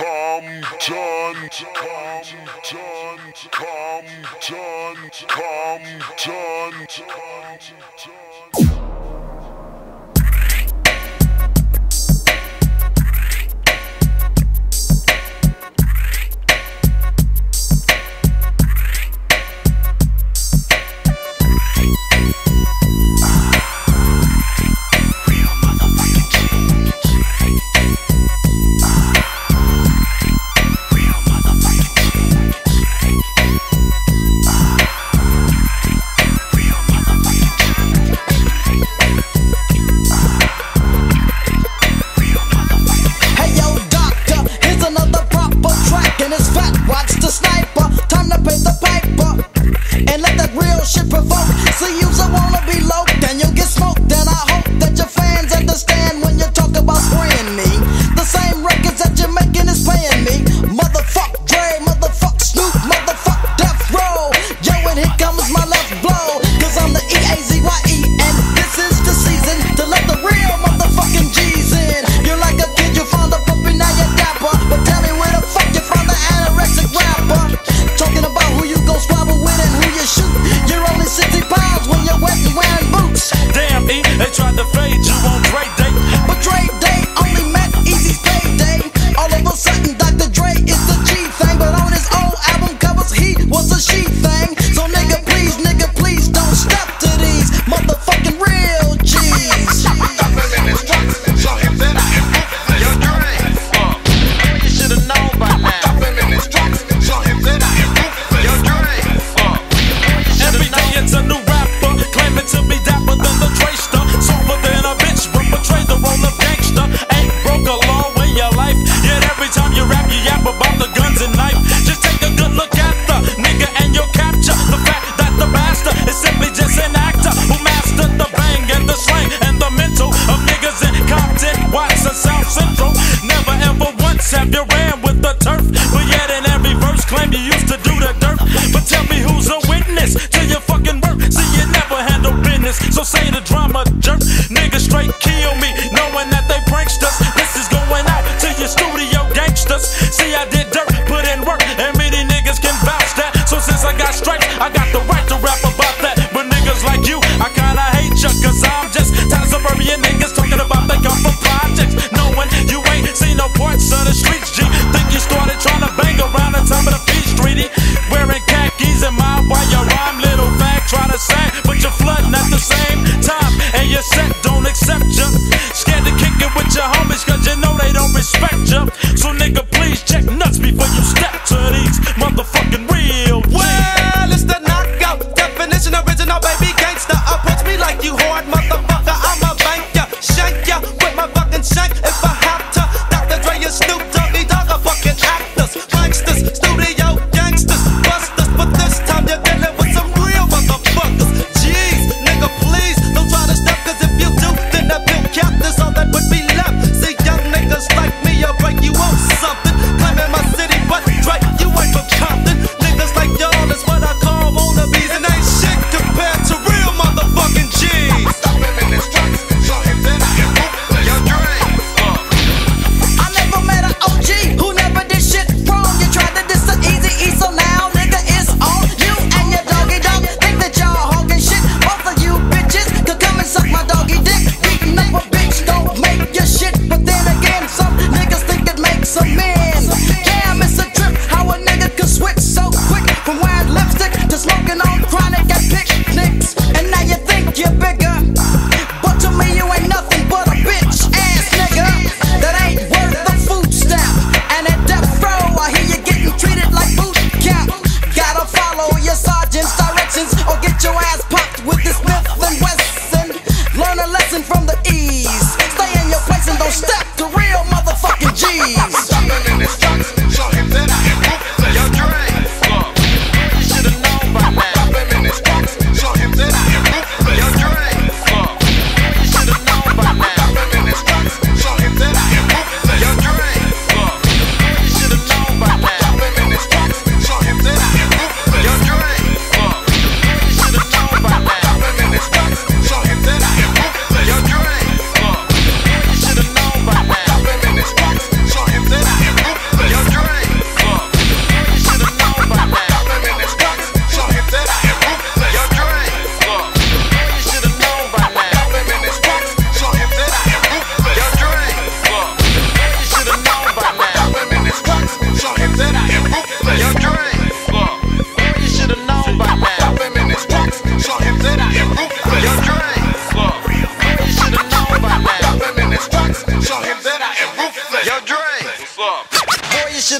come, come, come, come, come, come, come, come.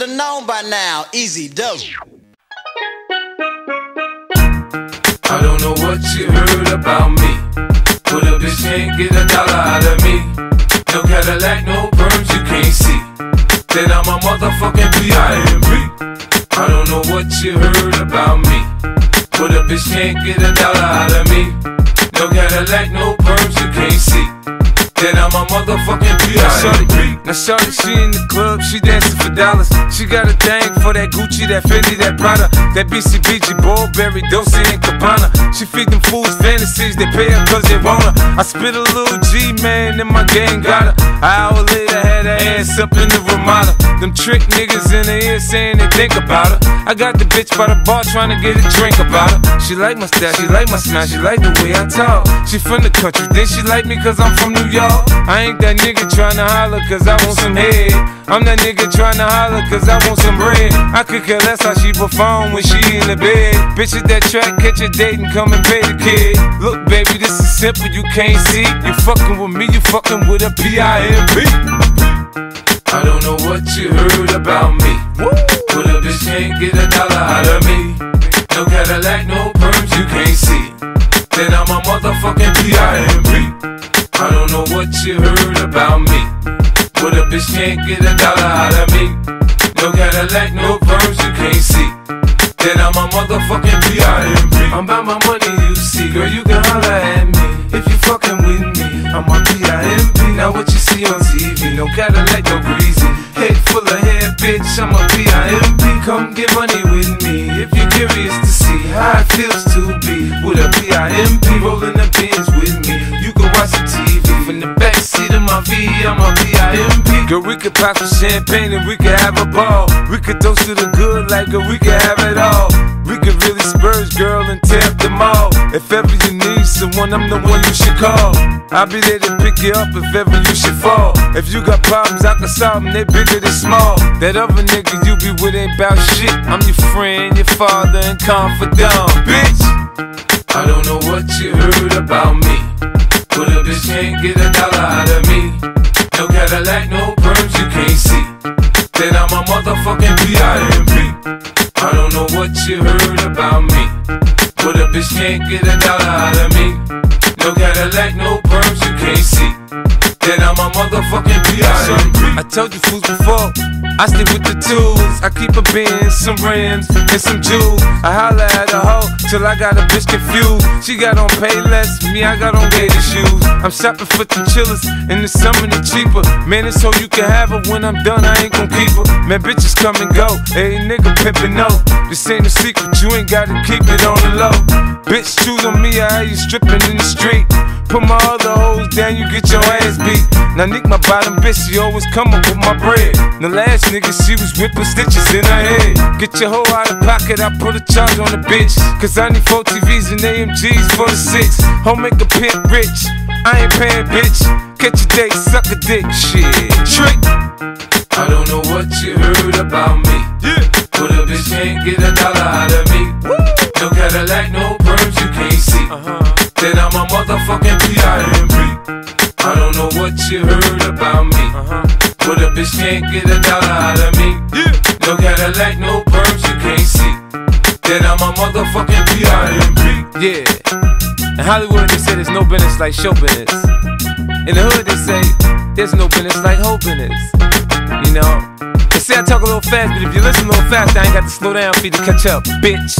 should have known by now. Easy does. I don't know what you heard about me. Put up this can't get a dollar out of me. No Cadillac, no perms, you can't see. Then I'm a motherfucking B I M B. I don't know what you heard about me. Put up this can't get a dollar out of me. No Cadillac, no perms, you can't see. Then I'm a motherfucking B I M B. Now shorty, she in the club, she dancing for dollars. She got a thing for that Gucci, that Fendi, that Prada, that B C B G, Burberry, Dolce and Gabbana. She feed them fools fantasies, they pay her cause they want her. I spit a little G, man, and my gang got her. An hour later, had her ass up in the Ramada. Them trick niggas in her ear saying they think about her. I got the bitch by the bar trying to get a drink about her. She like my style, she like my smile, she like the way I talk. She from the country, then she like me cause I'm from New York. I ain't that nigga trying to holler cause I want some head. I'm that nigga tryna holler cause I want some bread. I could care less how she perform when she in the bed. Bitch at that track, catch a date and come and pay the kid. Look baby, this is simple, you can't see. You fucking with me, you fucking with a B I M B. I don't know what you heard about me. Put up this can't get a dollar out of me. No Cadillac, no perms, you can't see. Then I'm a motherfucking B I M B. I don't know what you heard about me. But a bitch can't get a dollar out of me. No Cadillac, no perms, you can't see. Then I'm a motherfucking B I M B. I'm about my money, you see. Girl, you can holler at me if you fucking with me. I'm a B I M B. Now what you see on T V? No Cadillac, no greasy. Head full of hair, bitch. I'm a B I M B. Come get money with me if you're curious to see how it feels to be with a B I M B. Rolling the pins with me. You can watch some T V from the backseat of my V. I'm a B I M B. Girl, we could pop some champagne and we could have a ball. We could toast to the good like girl, we could have it all. We could really spurge, girl, and tap them all. If ever you need someone, I'm the one you should call. I'll be there to pick you up if ever you should fall. If you got problems, I can solve them, they bigger than small. That other nigga you be with ain't bout shit. I'm your friend, your father, and confidant, bitch. I don't know what you heard about me. But a bitch can't get a dollar out of me. No Cadillac, no perms, you can't see. Then I'm a motherfucking B I M B. I don't know what you heard about me. But a bitch can't get a dollar out of me. No Cadillac, no perms, you can't see. Then I'm a motherfucking B I M B. I told you fools before, I stick with the tools. I keep a Benz, some rims, and some jewels. I holler at a hoe till I got a bitch confused. She got on Payless, me I got on gator shoes. I'm shopping for the chillers, and there's something cheaper. Man, it's so you can have her. When I'm done, I ain't gon' keep her. Man, bitches come and go. Hey, nigga pimpin', no. This ain't a secret, you ain't gotta keep it on the low. Bitch, shoot on me, I hear you strippin' in the street. Put my other hoes down, you get your ass beat. Now nick my bottom bitch, she always come up with my bread. The last nigga, she was whipping stitches in her head. Get your hoe out of pocket, I put a charge on the bitch. Cause I need four T Vs and A M Gs for the six. Home make a pimp rich, I ain't paying bitch. Catch a date, suck a dick, shit, trick. I don't know what you heard about me. Yeah. But a bitch can't get a dollar out of me. Woo. No Cadillac, no perms, you can't see. Uh-huh. Then I'm a motherfucking B I M B. I don't know what you heard about me. Uh-huh. But a bitch can't get a dollar out of me. Yeah. No Cadillac, no perms, you can't see. Then I'm a motherfucking B I M B. Yeah. In Hollywood they say there's no business like show business. In the hood they say there's no business like hoe business. You know? They say I talk a little fast, but if you listen a little fast, I ain't got to slow down for you to catch up, bitch.